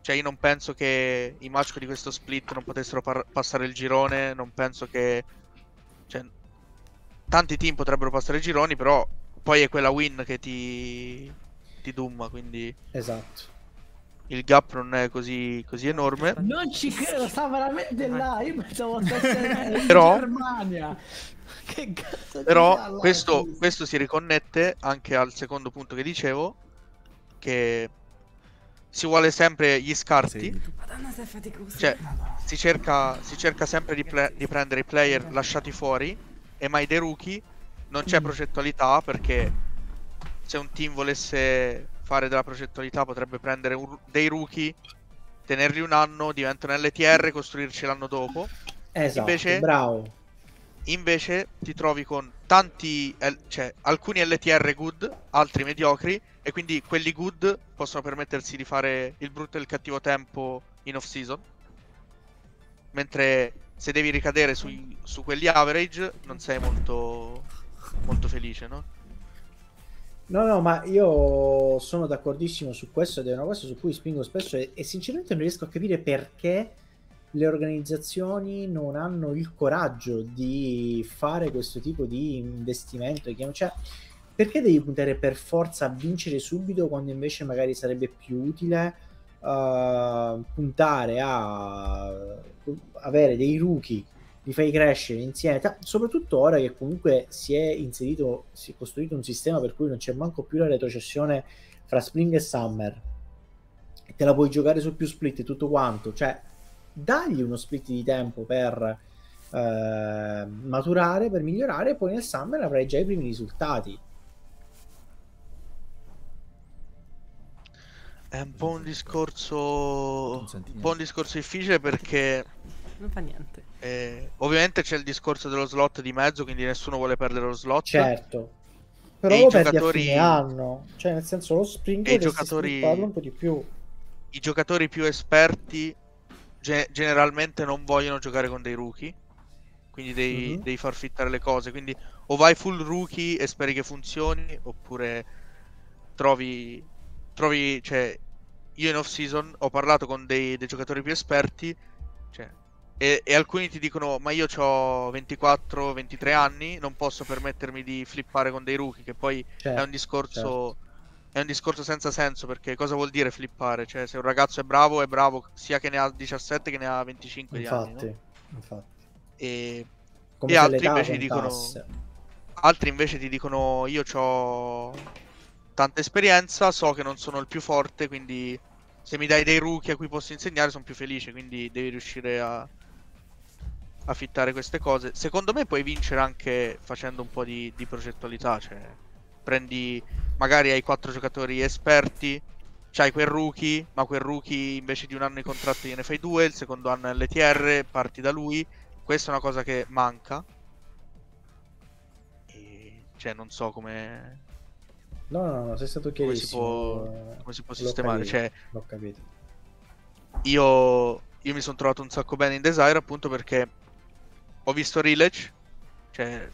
Cioè io non penso che i match di questo split non potessero passare il girone, non penso che, cioè, tanti team potrebbero passare i gironi, però poi è quella win che ti dumma, quindi... Esatto. il gap non è così enorme. Non ci credo, sta veramente là. Io pensavo stesse in Germania. Che cazzo. Però questo si riconnette anche al secondo punto che dicevo, che si vuole sempre gli scarti. Madonna, sei faticoso. Cioè si cerca sempre di prendere i player lasciati fuori e mai dei rookie. Non c'è progettualità, perché se un team volesse fare della progettualità potrebbe prendere dei rookie, tenerli un anno, diventano LTR, costruirci l'anno dopo. Esatto, invece, bravo. Invece ti trovi con tanti, cioè alcuni LTR good, altri mediocri, e quindi quelli good possono permettersi di fare il brutto e il cattivo tempo in off season, mentre se devi ricadere su quelli average non sei molto felice, no? No, ma io sono d'accordissimo su questo ed è una cosa su cui spingo spesso e sinceramente non riesco a capire perché le organizzazioni non hanno il coraggio di fare questo tipo di investimento. Cioè, perché devi puntare per forza a vincere subito quando invece magari sarebbe più utile puntare a avere dei rookie, li fai crescere insieme, soprattutto ora che comunque si è costruito un sistema per cui non c'è manco più la retrocessione fra spring e summer, e te la puoi giocare su più split e tutto quanto. Cioè dagli uno split di tempo per maturare, per migliorare, e poi nel summer avrai già i primi risultati. È un po' un discorso difficile, perché non fa niente. Ovviamente c'è il discorso dello slot di mezzo, quindi nessuno vuole perdere lo slot. Certo. Però lo perdi a fine anno. Cioè nel senso, lo spring e si parla un po' di più. I giocatori più esperti generalmente non vogliono giocare con dei rookie, quindi devi far fittare le cose. Quindi o vai full rookie e speri che funzioni, oppure trovi cioè, io in off season ho parlato con dei giocatori più esperti, cioè, e alcuni ti dicono: ma io ho 24-23 anni, non posso permettermi di flippare con dei rookie. Che poi certo, è un discorso senza senso, perché cosa vuol dire flippare? Cioè se un ragazzo è bravo sia che ne ha 17 che ne ha 25 di anni, no? Infatti. E altri invece ti dicono: io ho tanta esperienza, so che non sono il più forte, quindi se mi dai dei rookie a cui posso insegnare sono più felice. Quindi devi riuscire a fittare queste cose. Secondo me puoi vincere anche facendo un po' di progettualità, cioè prendi, magari hai 4 giocatori esperti, c'hai quel rookie, ma quel rookie invece di un anno di contratto gliene fai 2, il secondo anno è LTR, parti da lui. Questa è una cosa che manca e, cioè non so come... No, sei stato chiarissimo. Come si può sistemare, capito, cioè l'ho capito. Io mi sono trovato un sacco bene in Dsyre, appunto perché ho visto Rilech, cioè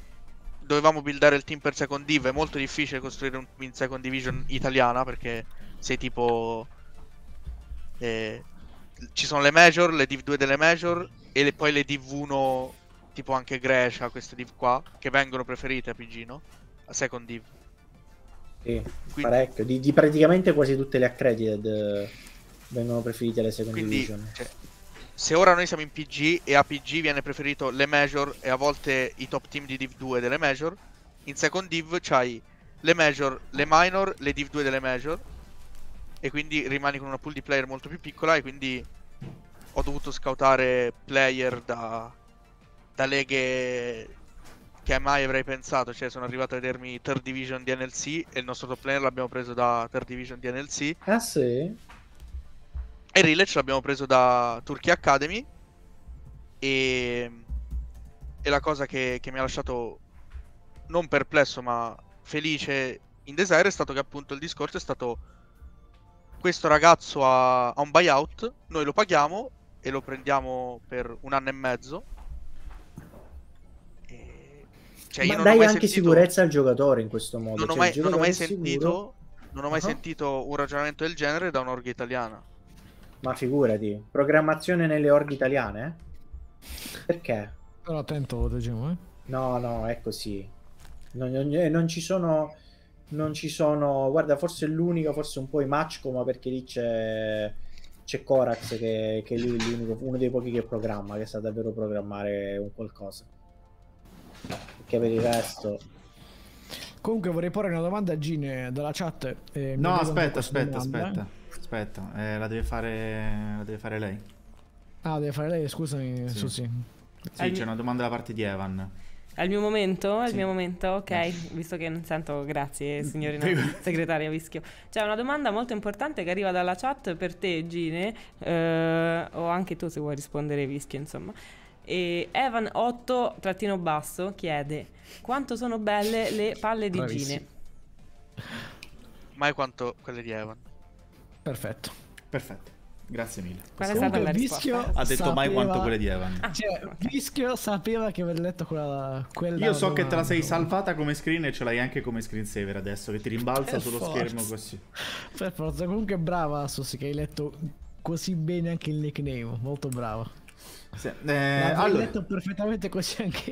dovevamo buildare il team per Second Div. È molto difficile costruire un team in Second Division italiana, perché sei tipo ci sono le Major, le Div 2 delle Major e poi le Div 1, tipo anche Grecia, queste Div qua che vengono preferite a PG, no? A Second Div. Sì, quindi, parecchio, di praticamente quasi tutte le accredited vengono preferite alle Second Division. Cioè, se ora noi siamo in PG e a PG viene preferito le Major e a volte i top team di Div 2 delle Major, in Second Div c'hai le Major, le Minor, le Div 2 delle Major, e quindi rimani con una pool di player molto più piccola. E quindi ho dovuto scoutare player da leghe che mai avrei pensato. Cioè sono arrivato a vedermi Third Division di NLC e il nostro top player l'abbiamo preso da Third Division di NLC. Ah sì? E Rilech l'abbiamo preso da Turkey Academy. E la cosa che mi ha lasciato non perplesso ma felice in Dsyre è stato che appunto il discorso è stato: questo ragazzo ha un buyout, noi lo paghiamo e lo prendiamo per un anno e mezzo. Cioè, ma io dai anche sentito... sicurezza al giocatore in questo modo. Non ho mai sentito un ragionamento del genere da un'orga italiana. Ma figurati, programmazione nelle org italiane? Perché? Però attento, diciamo, No, è così. Non ci sono. Guarda, forse è l'unica, forse un po' i match, ma perché lì c'è C'è Corax che lui è uno dei pochi che programma, che sa davvero programmare un qualcosa. Perché per il resto... Comunque vorrei porre una domanda a Gine dalla chat. No, aspetta. La deve fare lei. Ah, deve fare lei, scusami. Sì, sì, c'è una domanda da parte di Evan. È il mio momento? È il mio momento? Ok, visto che non sento, grazie signorina segretaria Vischio. C'è una domanda molto importante che arriva dalla chat per te, Gine, o anche tu se vuoi rispondere, Vischio, insomma. E Evan 8-basso chiede: quanto sono belle le palle di Gine? Mai quanto quelle di Evan. Perfetto. Perfetto. Grazie mille. Qual è stata la risposta? Ha detto mai quanto quelle di Evan. Ah, cioè, okay. Vischio sapeva che avevi letto quella Io so che te la sei salvata come screen e ce l'hai anche come screensaver adesso, che ti rimbalza sullo schermo così. Per forza. Comunque brava Sussi, che hai letto così bene anche il nickname. Molto brava. Sì. Allora, detto perfettamente così anche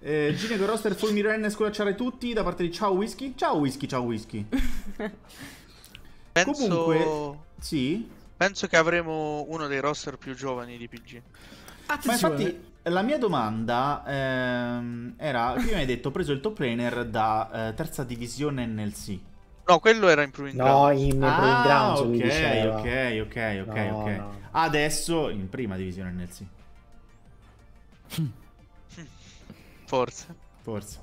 io. Gine con roster full mirenne, sculacciare tutti da parte di Ciao Whisky. Ciao Whisky, ciao Whisky. Penso... Comunque, sì, penso che avremo uno dei roster più giovani di PG. Attenzione. Ma infatti la mia domanda era, prima hai detto ho preso il top laner da terza divisione NLC. No, quello era in Proving Grounds. No, in Proving Grounds. Ok. No. Adesso in prima divisione NLC. Forse,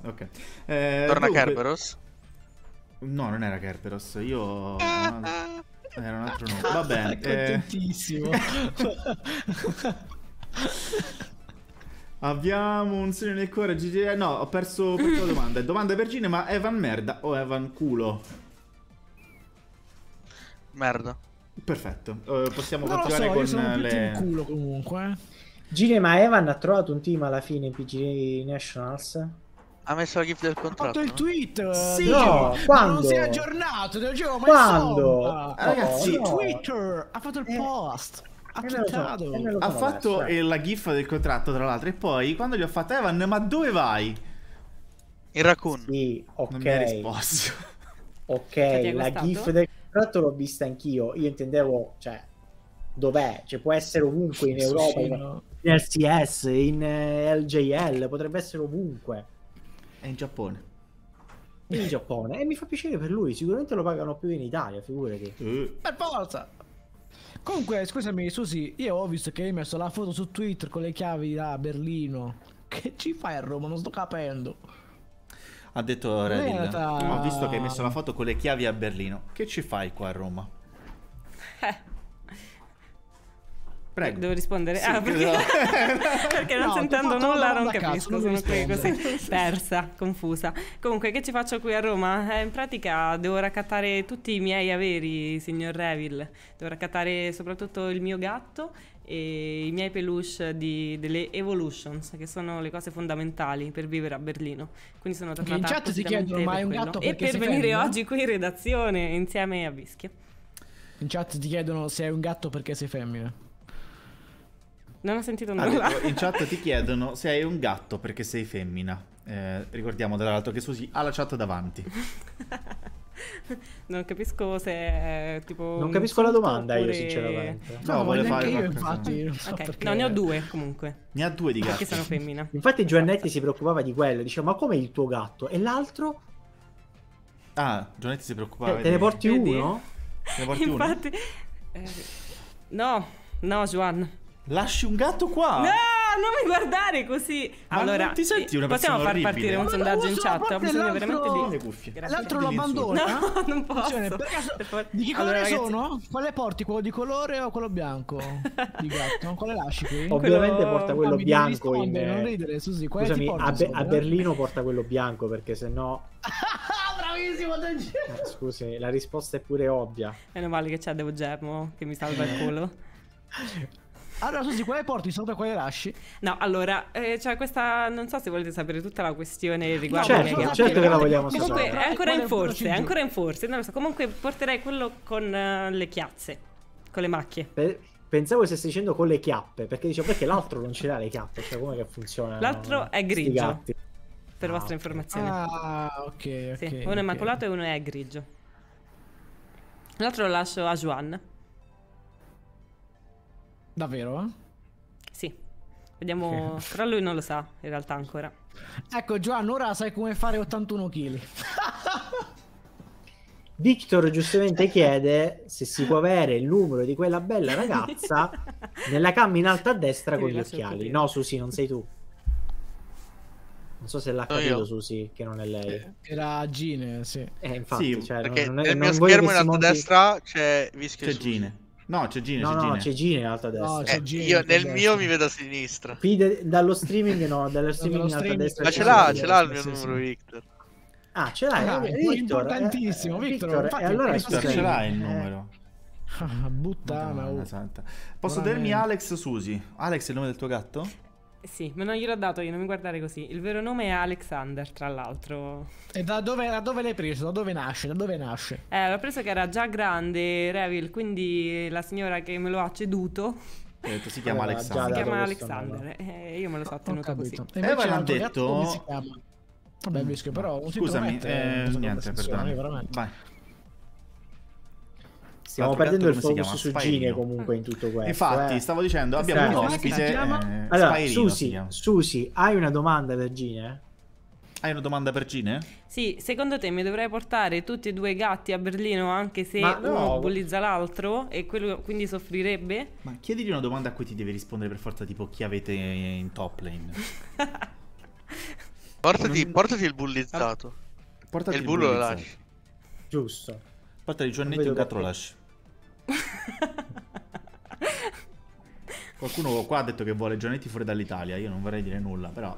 ok. Torna Kerberos? No, non era Kerberos. Io... era un altro nome. Va bene. Contentissimo. Abbiamo un segno nel cuore, GG. No, ho perso la domanda. Domanda per Gine, ma Evan merda o Evan culo? Merda. Perfetto. Possiamo continuare con le... in culo comunque. Gine, ma Evan ha trovato un team alla fine in PG Nationals? Ha messo la gift del contratto. Ha fatto il tweet. Sì, no, quando? Non si è aggiornato, te lo giuro, ma quando? Ragazzi, Twitter ha fatto il post. Ha fatto la gif del contratto, tra l'altro. E poi quando gli ho fatto: Evan, ma dove vai? Il raccoon. Sì, ok. Non mi ha risposto. Ok, la gif del contratto l'ho vista anch'io. Io intendevo, cioè, dov'è? Cioè, può essere ovunque in Europa, in LCS, in LJL, potrebbe essere ovunque. È in Giappone. In Giappone. E mi fa piacere per lui, sicuramente lo pagano più in Italia, figurati. Per forza! Comunque, scusami Susi, io ho visto che hai messo la foto su Twitter con le chiavi da Berlino. Che ci fai a Roma? Non sto capendo. Ha detto Reddit, ho visto che hai messo la foto con le chiavi a Berlino. Che ci fai qua a Roma? Prego. Devo rispondere? Sì, ah, perché, perché non sentendo nulla non capisco, sono qui così persa, confusa. Comunque, che ci faccio qui a Roma? In pratica devo raccattare tutti i miei averi, signor Revil. Devo raccattare soprattutto il mio gatto e i miei peluche delle Evolutions, che sono le cose fondamentali per vivere a Berlino. Quindi sono tornata in chat, si chiedono, ma è un gatto e per venire oggi qui in redazione insieme a Vischio. In chat ti chiedono se è un gatto perché sei femmina. Non ho sentito nulla. Allora, in chat ti chiedono se hai un gatto perché sei femmina. Ricordiamo tra l'altro che Susi ha la chat davanti. Non capisco se è tipo... Non capisco la domanda io sinceramente. No, voglio fare io, infatti, non so perché... No, ne ho due comunque. Ne ha due di gatti. Perché sono femmina. Infatti Giannetti si preoccupava di quello. Diceva ma come il tuo gatto? E l'altro? Ah, Giannetti si preoccupava. Te ne porti uno? Te ne porti infatti... uno? No, Juan. Lasci un gatto qua. No, non mi guardare così. Allora, ti senti una possiamo far orribile. Partire un sondaggio in chat. Ho bisogno veramente di... L'altro lo abbandona. No, non posso. Di che colore sono? Quale porti? Quello di colore o quello bianco? Di gatto? Quale lasci qui? Ovviamente porta quello bianco. Non ridere, Susi. Scusami, a Berlino porta quello bianco perché sennò... Bravissimo, scusi, la risposta è pure ovvia. Meno male che c'è Devo Gemmo che mi salva il culo. Allora, Susi, quale porti sopra, quale lasci? No, allora, cioè questa... Non so se volete sapere tutta la questione riguardo... Certo che la vogliamo sapere. Comunque, è ancora in forze, Non lo so, comunque porterei quello con le chiazze, con le macchie. Pensavo che stessi dicendo con le chiappe, perché dicevo, perché l'altro non ce l'ha le chiappe, cioè come che funziona? L'altro è grigio, per vostra informazione. Ah, ok, sì, uno è maculato e uno è grigio. L'altro lo lascio a Juan. Davvero, eh? Sì. Vediamo, però lui non lo sa in realtà ancora. Ecco Giovanni, ora sai come fare 81 kg. Victor giustamente chiede se si può avere il numero di quella bella ragazza nella cam in alto a destra con gli occhiali. No Susi, non sei tu. Non so se l'ha capito Susi, che non è lei. Era Gine, sì. Infatti, sì, cioè, perché nel mio schermo in alto a destra c'è Vischio e Gine. No, c'è Gine, c'è Gine in alto a destra. No, Gine, io nel mio mi vedo a sinistra. Dallo streaming no, dallo streaming in alto a destra. Ma ce l'ha il mio numero, Victor. Ah, ce l'hai, Victor, importantissimo, Victor. E allora Victor ce l'hai il numero. Ah, buttana, santa. Posso dirmi Alex Susi? Alex è il nome del tuo gatto? Sì, ma non gliel'ho dato io, non mi guardare così. Il vero nome è Alexander, tra l'altro. E da dove l'hai preso? Da dove nasce? L'ho preso che era già grande, Revil, quindi la signora che me lo ha ceduto si chiama Alexander. Si chiama Alexander, io me lo so tenuto così. E Evan ha detto... Come si chiama? Vabbè, Vischio, però... Scusami, niente, perdonami. Vai. Stiamo perdendo il focus su Gine comunque in tutto questo. Infatti, stavo dicendo, abbiamo un ospite. Allora, Susi, hai una domanda per Gine? Hai una domanda per Gine? Sì, secondo te mi dovrei portare tutti e due i gatti a Berlino anche se uno bullizza l'altro e quello quindi soffrirebbe? Ma chiedigli una domanda a cui ti devi rispondere per forza, tipo chi avete in top lane. Portati il bullizzato. Portati il bullo lo lasci. Giusto. Portali Giovannetto in 4 lash. Qualcuno qua ha detto che vuole Giovannetti fuori dall'Italia. Io non vorrei dire nulla, però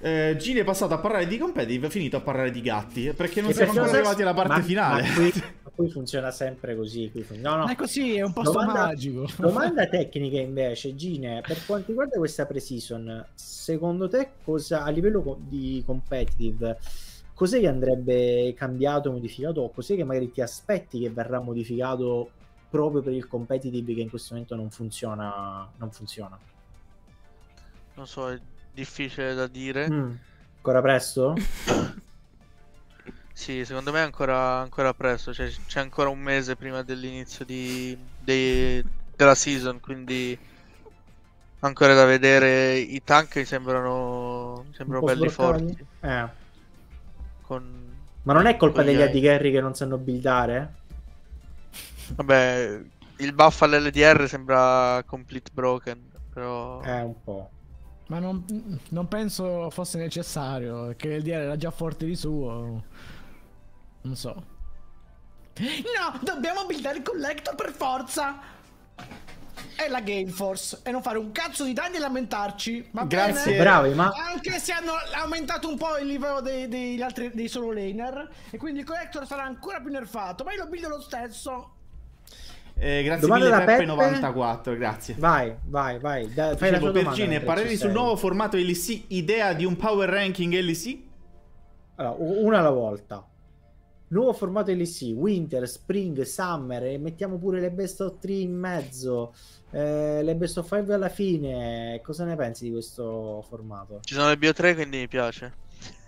Gine è passato a parlare di competitive, è finito a parlare di gatti. Perché non siamo ancora arrivati alla parte finale. Ma qui funziona sempre così. No, è così, è un posto magico. Domanda tecnica invece, Gine, per quanto riguarda questa pre-season, secondo te cosa a livello di competitive? Cos'è che andrebbe cambiato, modificato, o cos'è che magari ti aspetti che verrà modificato proprio per il competitive che in questo momento non funziona? Non so, è difficile da dire. Ancora presto? Sì, secondo me è ancora presto, cioè, c'è ancora un mese prima dell'inizio della season, quindi ancora da vedere. I tank mi sembrano belli forti. Ma non è colpa degli AD Carry che non sanno buildare? Vabbè, il buff all'LDR sembra complete broken, però... un po'. Ma non penso fosse necessario, perché l'LDR era già forte di suo. Non so. No, dobbiamo buildare il collector per forza! È la Game Force e non fare un cazzo di danni e lamentarci. Ma grazie, bravi, ma anche se hanno aumentato un po' il livello degli altri solo laner e quindi il collector sarà ancora più nerfato, ma io lo buildo lo stesso. Grazie mille Peppe94, grazie. Vai. Fai la tua domanda. Pergine, pareri sul nuovo formato LEC, idea di un power ranking LEC? Allora, una alla volta. Nuovo formato LEC, Winter, Spring, Summer, e mettiamo pure le Best of 3 in mezzo, le Best of 5 alla fine. Cosa ne pensi di questo formato? Ci sono le Bio 3, quindi mi piace.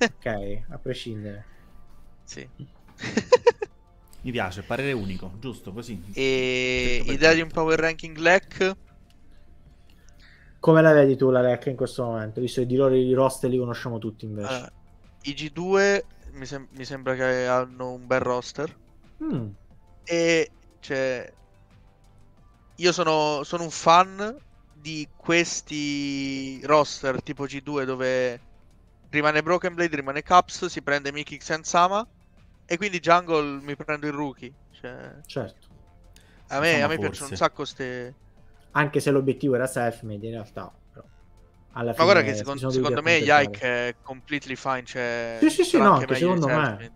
Ok, a prescindere. Sì. Mi piace, parere unico, giusto così. E idea di un power ranking LEC? Come la vedi tu la LEC in questo momento? Visto che di loro i roster li conosciamo tutti invece. Allora, i G2... Mi sembra che hanno un bel roster. E cioè, io sono un fan di questi roster tipo G2 dove rimane Broken Blade, rimane Caps, si prende Miki Xensama e quindi jungle mi prendo il rookie, cioè, certo. A me piacciono un sacco ste... Anche se l'obiettivo era self-made in realtà. Alla fine, ma guarda che secondo me Yike è completely fine, cioè... Sì, no, anche secondo me.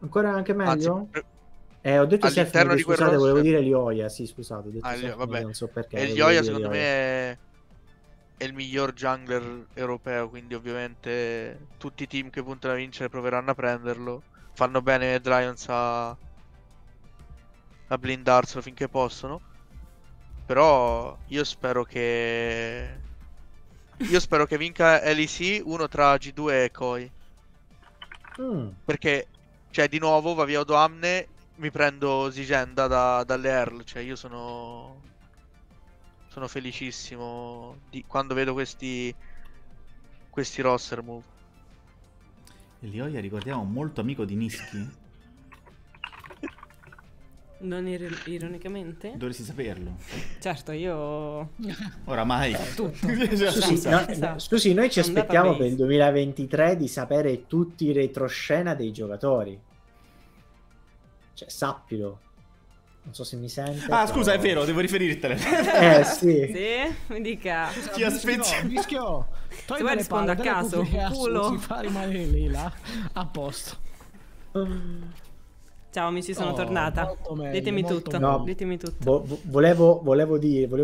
Ancora anche meglio? Anzi, ho detto all'interno di quel roster... volevo dire Lioia, sì, scusate. Ho detto vabbè. Non so perché. E Lioia secondo me è il miglior jungler europeo, quindi ovviamente tutti i team che puntano a vincere proveranno a prenderlo. Fanno bene Dragons a blindarselo finché possono. Però io spero che vinca LEC, uno tra G2 e Koi. Perché, cioè, di nuovo va via Odoamne mi prendo Zigenda dalle Earl, cioè io sono felicissimo di quando vedo questi roster move. Elioia, ricordiamo, molto amico di Niski. Non ironicamente? Dovresti saperlo. Certo, io... Oramai. Tutto. Scusi, no, scusi, noi ci aspettiamo per il 2023 di sapere tutti i retroscena dei giocatori. Cioè, sappilo. Non so se mi sente. Ah, però... scusa, è vero, devo riferirtene. Sì. Sì, mi dica. Ti aspettiamo. Rischio. Se vuoi rispondo a caso. Culo. Si fa rimanere lì, là. A posto. Ciao amici, sono tornata. Meglio, ditemi tutto. No, ditemi tutto. Volevo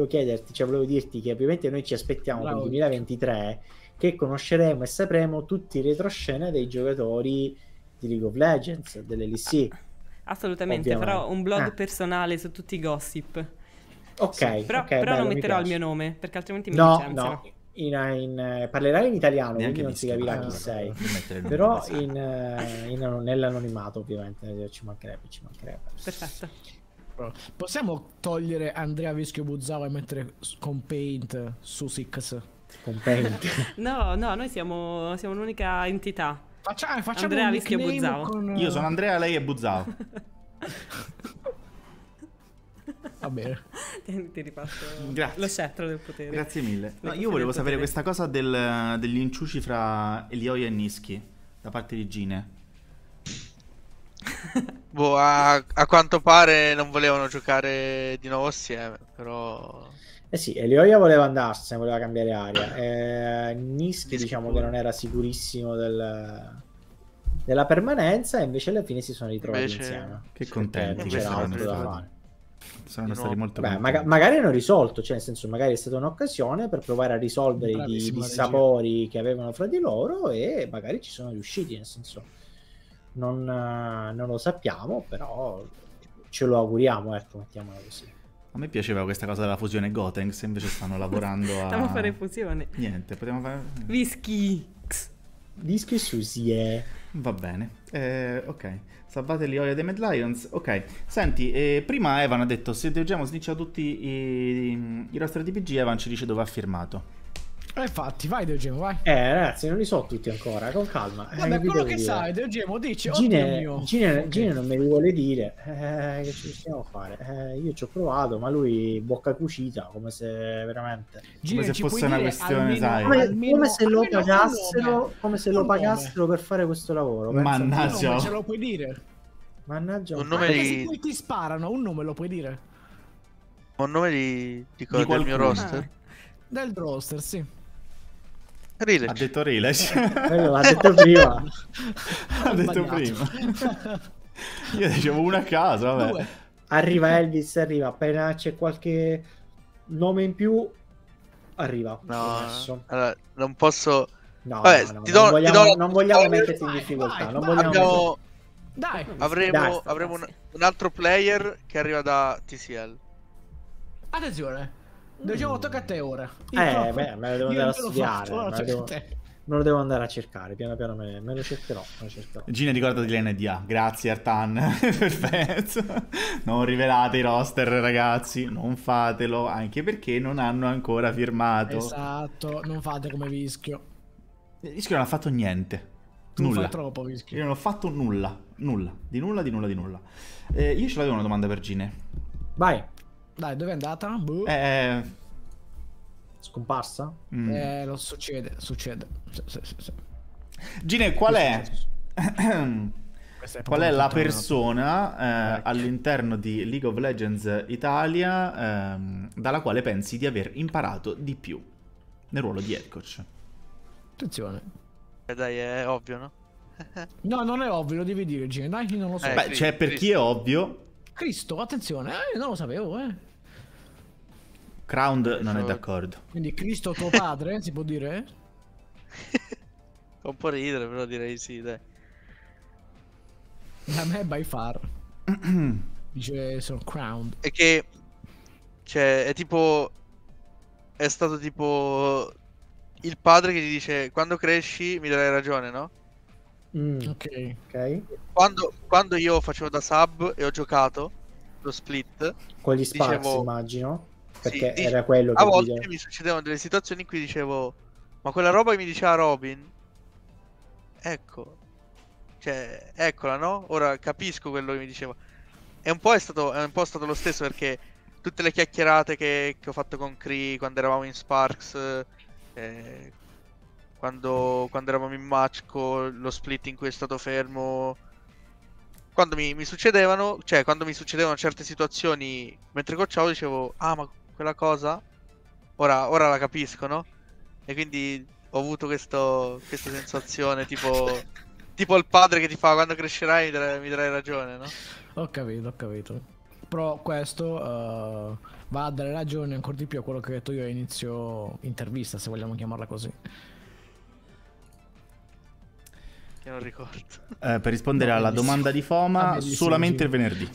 chiederti, cioè volevo dirti che ovviamente noi ci aspettiamo per il 2023 che conosceremo e sapremo tutti i retroscena dei giocatori di League of Legends, dell'LEC. Assolutamente, ovviamente. Farò un blog personale su tutti i gossip. Ok. Sì, però okay, però bello, non metterò il mio nome, perché altrimenti mi licenziano. No. Parlerai in italiano, quindi non si capirà chi sei, però nell'anonimato ovviamente ci mancherebbe. Perfetto. Possiamo togliere Andrea Vischio Buzzava e mettere con Paint su Six? Con Paint? no, noi siamo un'unica entità. Facciamo Andrea Vischio Buzzava con... Io sono Andrea, lei è Buzzava. Va bene. Ti ripasso lo scettro del potere. Grazie mille. No, io volevo sapere questa cosa degli inciuci fra Elioia e Niski da parte di Gine. Boh, a quanto pare non volevano giocare di nuovo assieme, però... Eh sì, Elioia voleva andarsene, voleva cambiare aria. Niski diciamo che non era sicurissimo della permanenza, e invece alla fine si sono ritrovati insieme. Che contenti che sono. Sono stati molto magari hanno risolto, cioè nel senso magari è stata un'occasione per provare a risolvere i dissapori che avevano fra di loro, e magari ci sono riusciti, nel senso non lo sappiamo, però ce lo auguriamo, ecco, mettiamola così. A me piaceva questa cosa della fusione Gotenks, invece stanno lavorando a... Stiamo a fare fusione. Niente, potremmo fare... Vischi Susie. Va bene, ok. Salvate Elioia dei Mad Lions. Ok, senti, prima Evan ha detto se dirigiamo snitch a tutti i roster di PG. Evan ci dice dove ha firmato. Infatti, vai Deogemo, vai. Ragazzi, non li so tutti ancora, con calma. Vabbè, quello che sai, Deogemo, dice Gine non me li vuole dire. Che ci possiamo fare? Io ci ho provato, ma lui bocca cucita, come se veramente... Gine, come se fosse una questione, sai. Come se lo pagassero, per fare questo lavoro. Mannaggia. Ma ce lo puoi dire. Mannaggia. Un nome di... Poi ti sparano, un nome lo puoi dire. Un nome di quel mio roster? Del roster, sì. Rilech. Ha detto Rilech. L'ha detto prima. Ha detto prima. Io dicevo una a caso, vabbè. Due. Arriva Elvis, arriva. Appena c'è qualche nome in più, arriva. No, allora, non posso... No, vabbè, no, non vogliamo metterti in difficoltà. Dai. Avremo un altro player che arriva da TCL. Attenzione. Devo tocca a te ora. Beh, me lo devo andare a studiare. Non lo devo andare a cercare. Piano piano me lo cercherò. Gina, ricordati l'NDA. Grazie, Artan. Perfetto. Non rivelate i roster, ragazzi. Non fatelo. Anche perché non hanno ancora firmato. Esatto. Non fate come Vischio. Vischio non ha fatto niente. Nulla. Fa troppo, Vischio. Io non ho fatto nulla. Nulla. Io ce l'avevo una domanda per Gine. Vai. Dai, dove è andata? Boh. Scomparsa? Lo succede. Sì. Gine, qual è la persona all'interno di League of Legends Italia dalla quale pensi di aver imparato di più nel ruolo di head coach? Attenzione. Dai, è ovvio, no? No, non è ovvio, lo devi dire, Gine. Dai, non lo so. Beh, cioè, per chi è ovvio... Cristo, attenzione, non lo sapevo, Crown non è d'accordo. Quindi Cristo tuo padre, si può dire? Fa un po' ridere, però direi sì, dai. Da me è by far. Dice, sono Crown. È che... Cioè, è tipo... È stato tipo... Il padre che gli dice, quando cresci mi darai ragione, no? Ok, okay. Quando io facevo da sub e ho giocato lo split con gli Sparks, dicevo, immagino, perché sì, era quello che a volte dicevo. Mi succedevano delle situazioni in cui dicevo, ma quella roba che mi diceva Robin, ecco, cioè, eccola, no? Ora capisco quello che mi diceva. E un po' è stato lo stesso, perché tutte le chiacchierate che ho fatto con Cree quando eravamo in Sparks, quando eravamo in match con lo split in cui è stato fermo, quando mi succedevano certe situazioni mentre coachavo, dicevo, ah, ma quella cosa ora la capisco, no? E quindi ho avuto questa sensazione tipo il padre che ti fa, quando crescerai mi darai ragione, no? Ho capito. Però questo va a dare ragione ancora di più a quello che ho detto io a inizio intervista, se vogliamo chiamarla così. Che non ricordo. Per rispondere alla domanda di Foma, solamente il venerdì.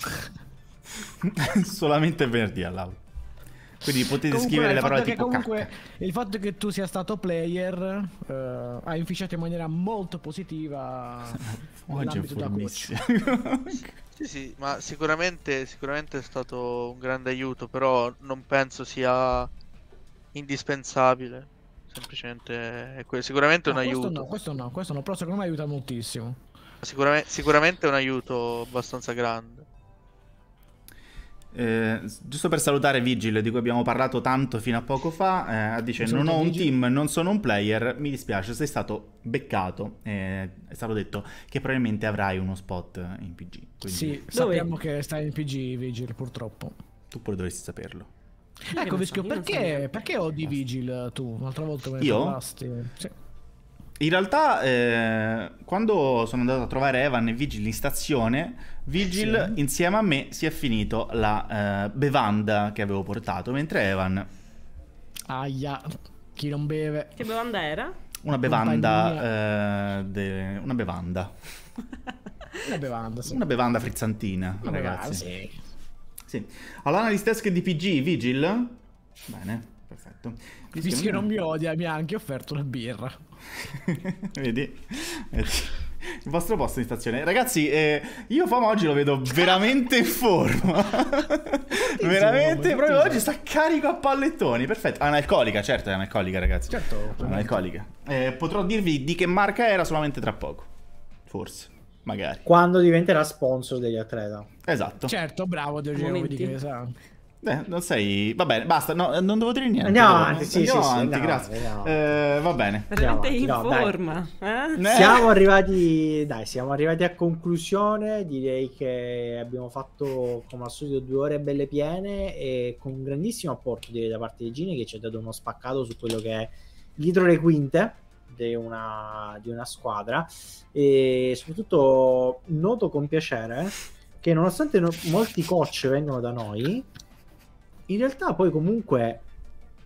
Solamente il venerdì all'aula. Quindi potete scrivere le parole tipo comunque cacca. Il fatto che tu sia stato player ha inficiato in maniera molto positiva. Oggi è formissimo. Sì, ma sicuramente è stato un grande aiuto, però non penso sia indispensabile. Semplicemente è sicuramente un aiuto. Questo no, però secondo me aiuta moltissimo. Sicuramente è un aiuto abbastanza grande. Giusto per salutare Vigil, di cui abbiamo parlato tanto fino a poco fa, dice: non ho un team, non sono un player, mi dispiace, sei stato beccato, è stato detto che probabilmente avrai uno spot in PG. Quindi sì, sappiamo che stai in PG, Vigil, purtroppo. Tu pure dovresti saperlo. Ecco, Vischio, perché odi Vigil tu? Un'altra volta me ne parlasti. Sì. In realtà quando sono andato a trovare Evan e Vigil in stazione, Vigil insieme a me si è finito la bevanda che avevo portato, mentre Evan... Aia, chi non beve... Che bevanda era? Una bevanda. Una bevanda, sì. Una bevanda frizzantina, una ragazzi. Bevanda, sì. All'analyst desk di PG, Vigil? Bene. Perfetto. Vischio non mi odia, mi ha anche offerto una birra. Vedi? Il vostro posto in stazione. Ragazzi, io Fama oggi lo vedo veramente in forma. Veramente, proprio oggi sta carico a pallettoni. Perfetto, analcolica, certo è analcolica, ragazzi. Certo, analcolica. Potrò dirvi di che marca era solamente tra poco. Forse, magari. Quando diventerà sponsor degli Atleta. Esatto. Certo, bravo, non sei... Va bene, basta, no, non devo dire niente. Andiamo avanti, grazie. Andiamo. Va bene. Veramente in forma. Siamo arrivati a conclusione, direi che abbiamo fatto come al solito 2 ore belle piene e con un grandissimo apporto, direi, da parte di Gini, che ci ha dato uno spaccato su quello che è dietro le quinte di una squadra, e soprattutto noto con piacere che nonostante molti coach vengono da noi, in realtà poi comunque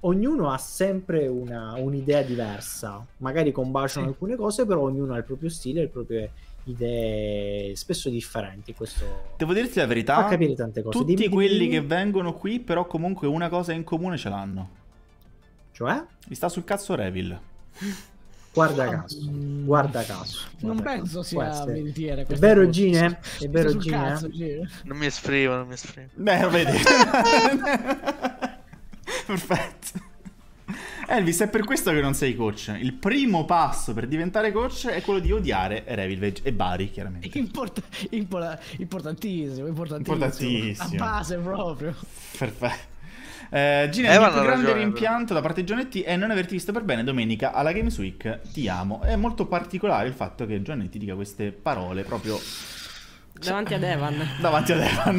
ognuno ha sempre un'idea diversa, magari combaciano alcune cose, però ognuno ha il proprio stile, le proprie idee spesso differenti. Questo devo dirti la verità, fa capire tante cose. Tutti quelli che vengono qui però comunque una cosa in comune ce l'hanno. Cioè? Mi sta sul cazzo Revil. Guarda caso. Non penso sia mentire. È vero, Gine? È vero, Gine? Non mi esprimo. Beh, vedi. Perfetto. Elvis, è per questo che non sei coach. Il primo passo per diventare coach è quello di odiare Revilvage e Bari, chiaramente. Importantissimo. A base proprio. Perfetto. Gina, il più grande rimpianto da parte di Giannetti è non averti visto per bene domenica alla Games Week. Ti amo. È molto particolare il fatto che Giannetti dica queste parole proprio davanti ad Evan.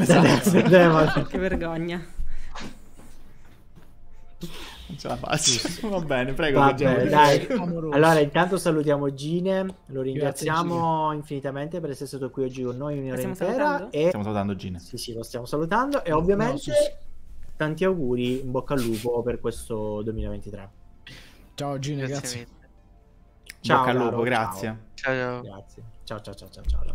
Esatto. Che vergogna. Non ce la faccio. Va bene, prego. Vabbè, dai. Allora, intanto salutiamo Gine. Lo ringraziamo infinitamente per essere stato qui oggi con noi un'ora intera. Stiamo salutando Gine. Sì, lo stiamo salutando. E ovviamente... tanti auguri, in bocca al lupo per questo 2023. Ciao Gine, grazie. Ciao, in bocca al lupo, grazie. Ciao. Grazie. Ciao.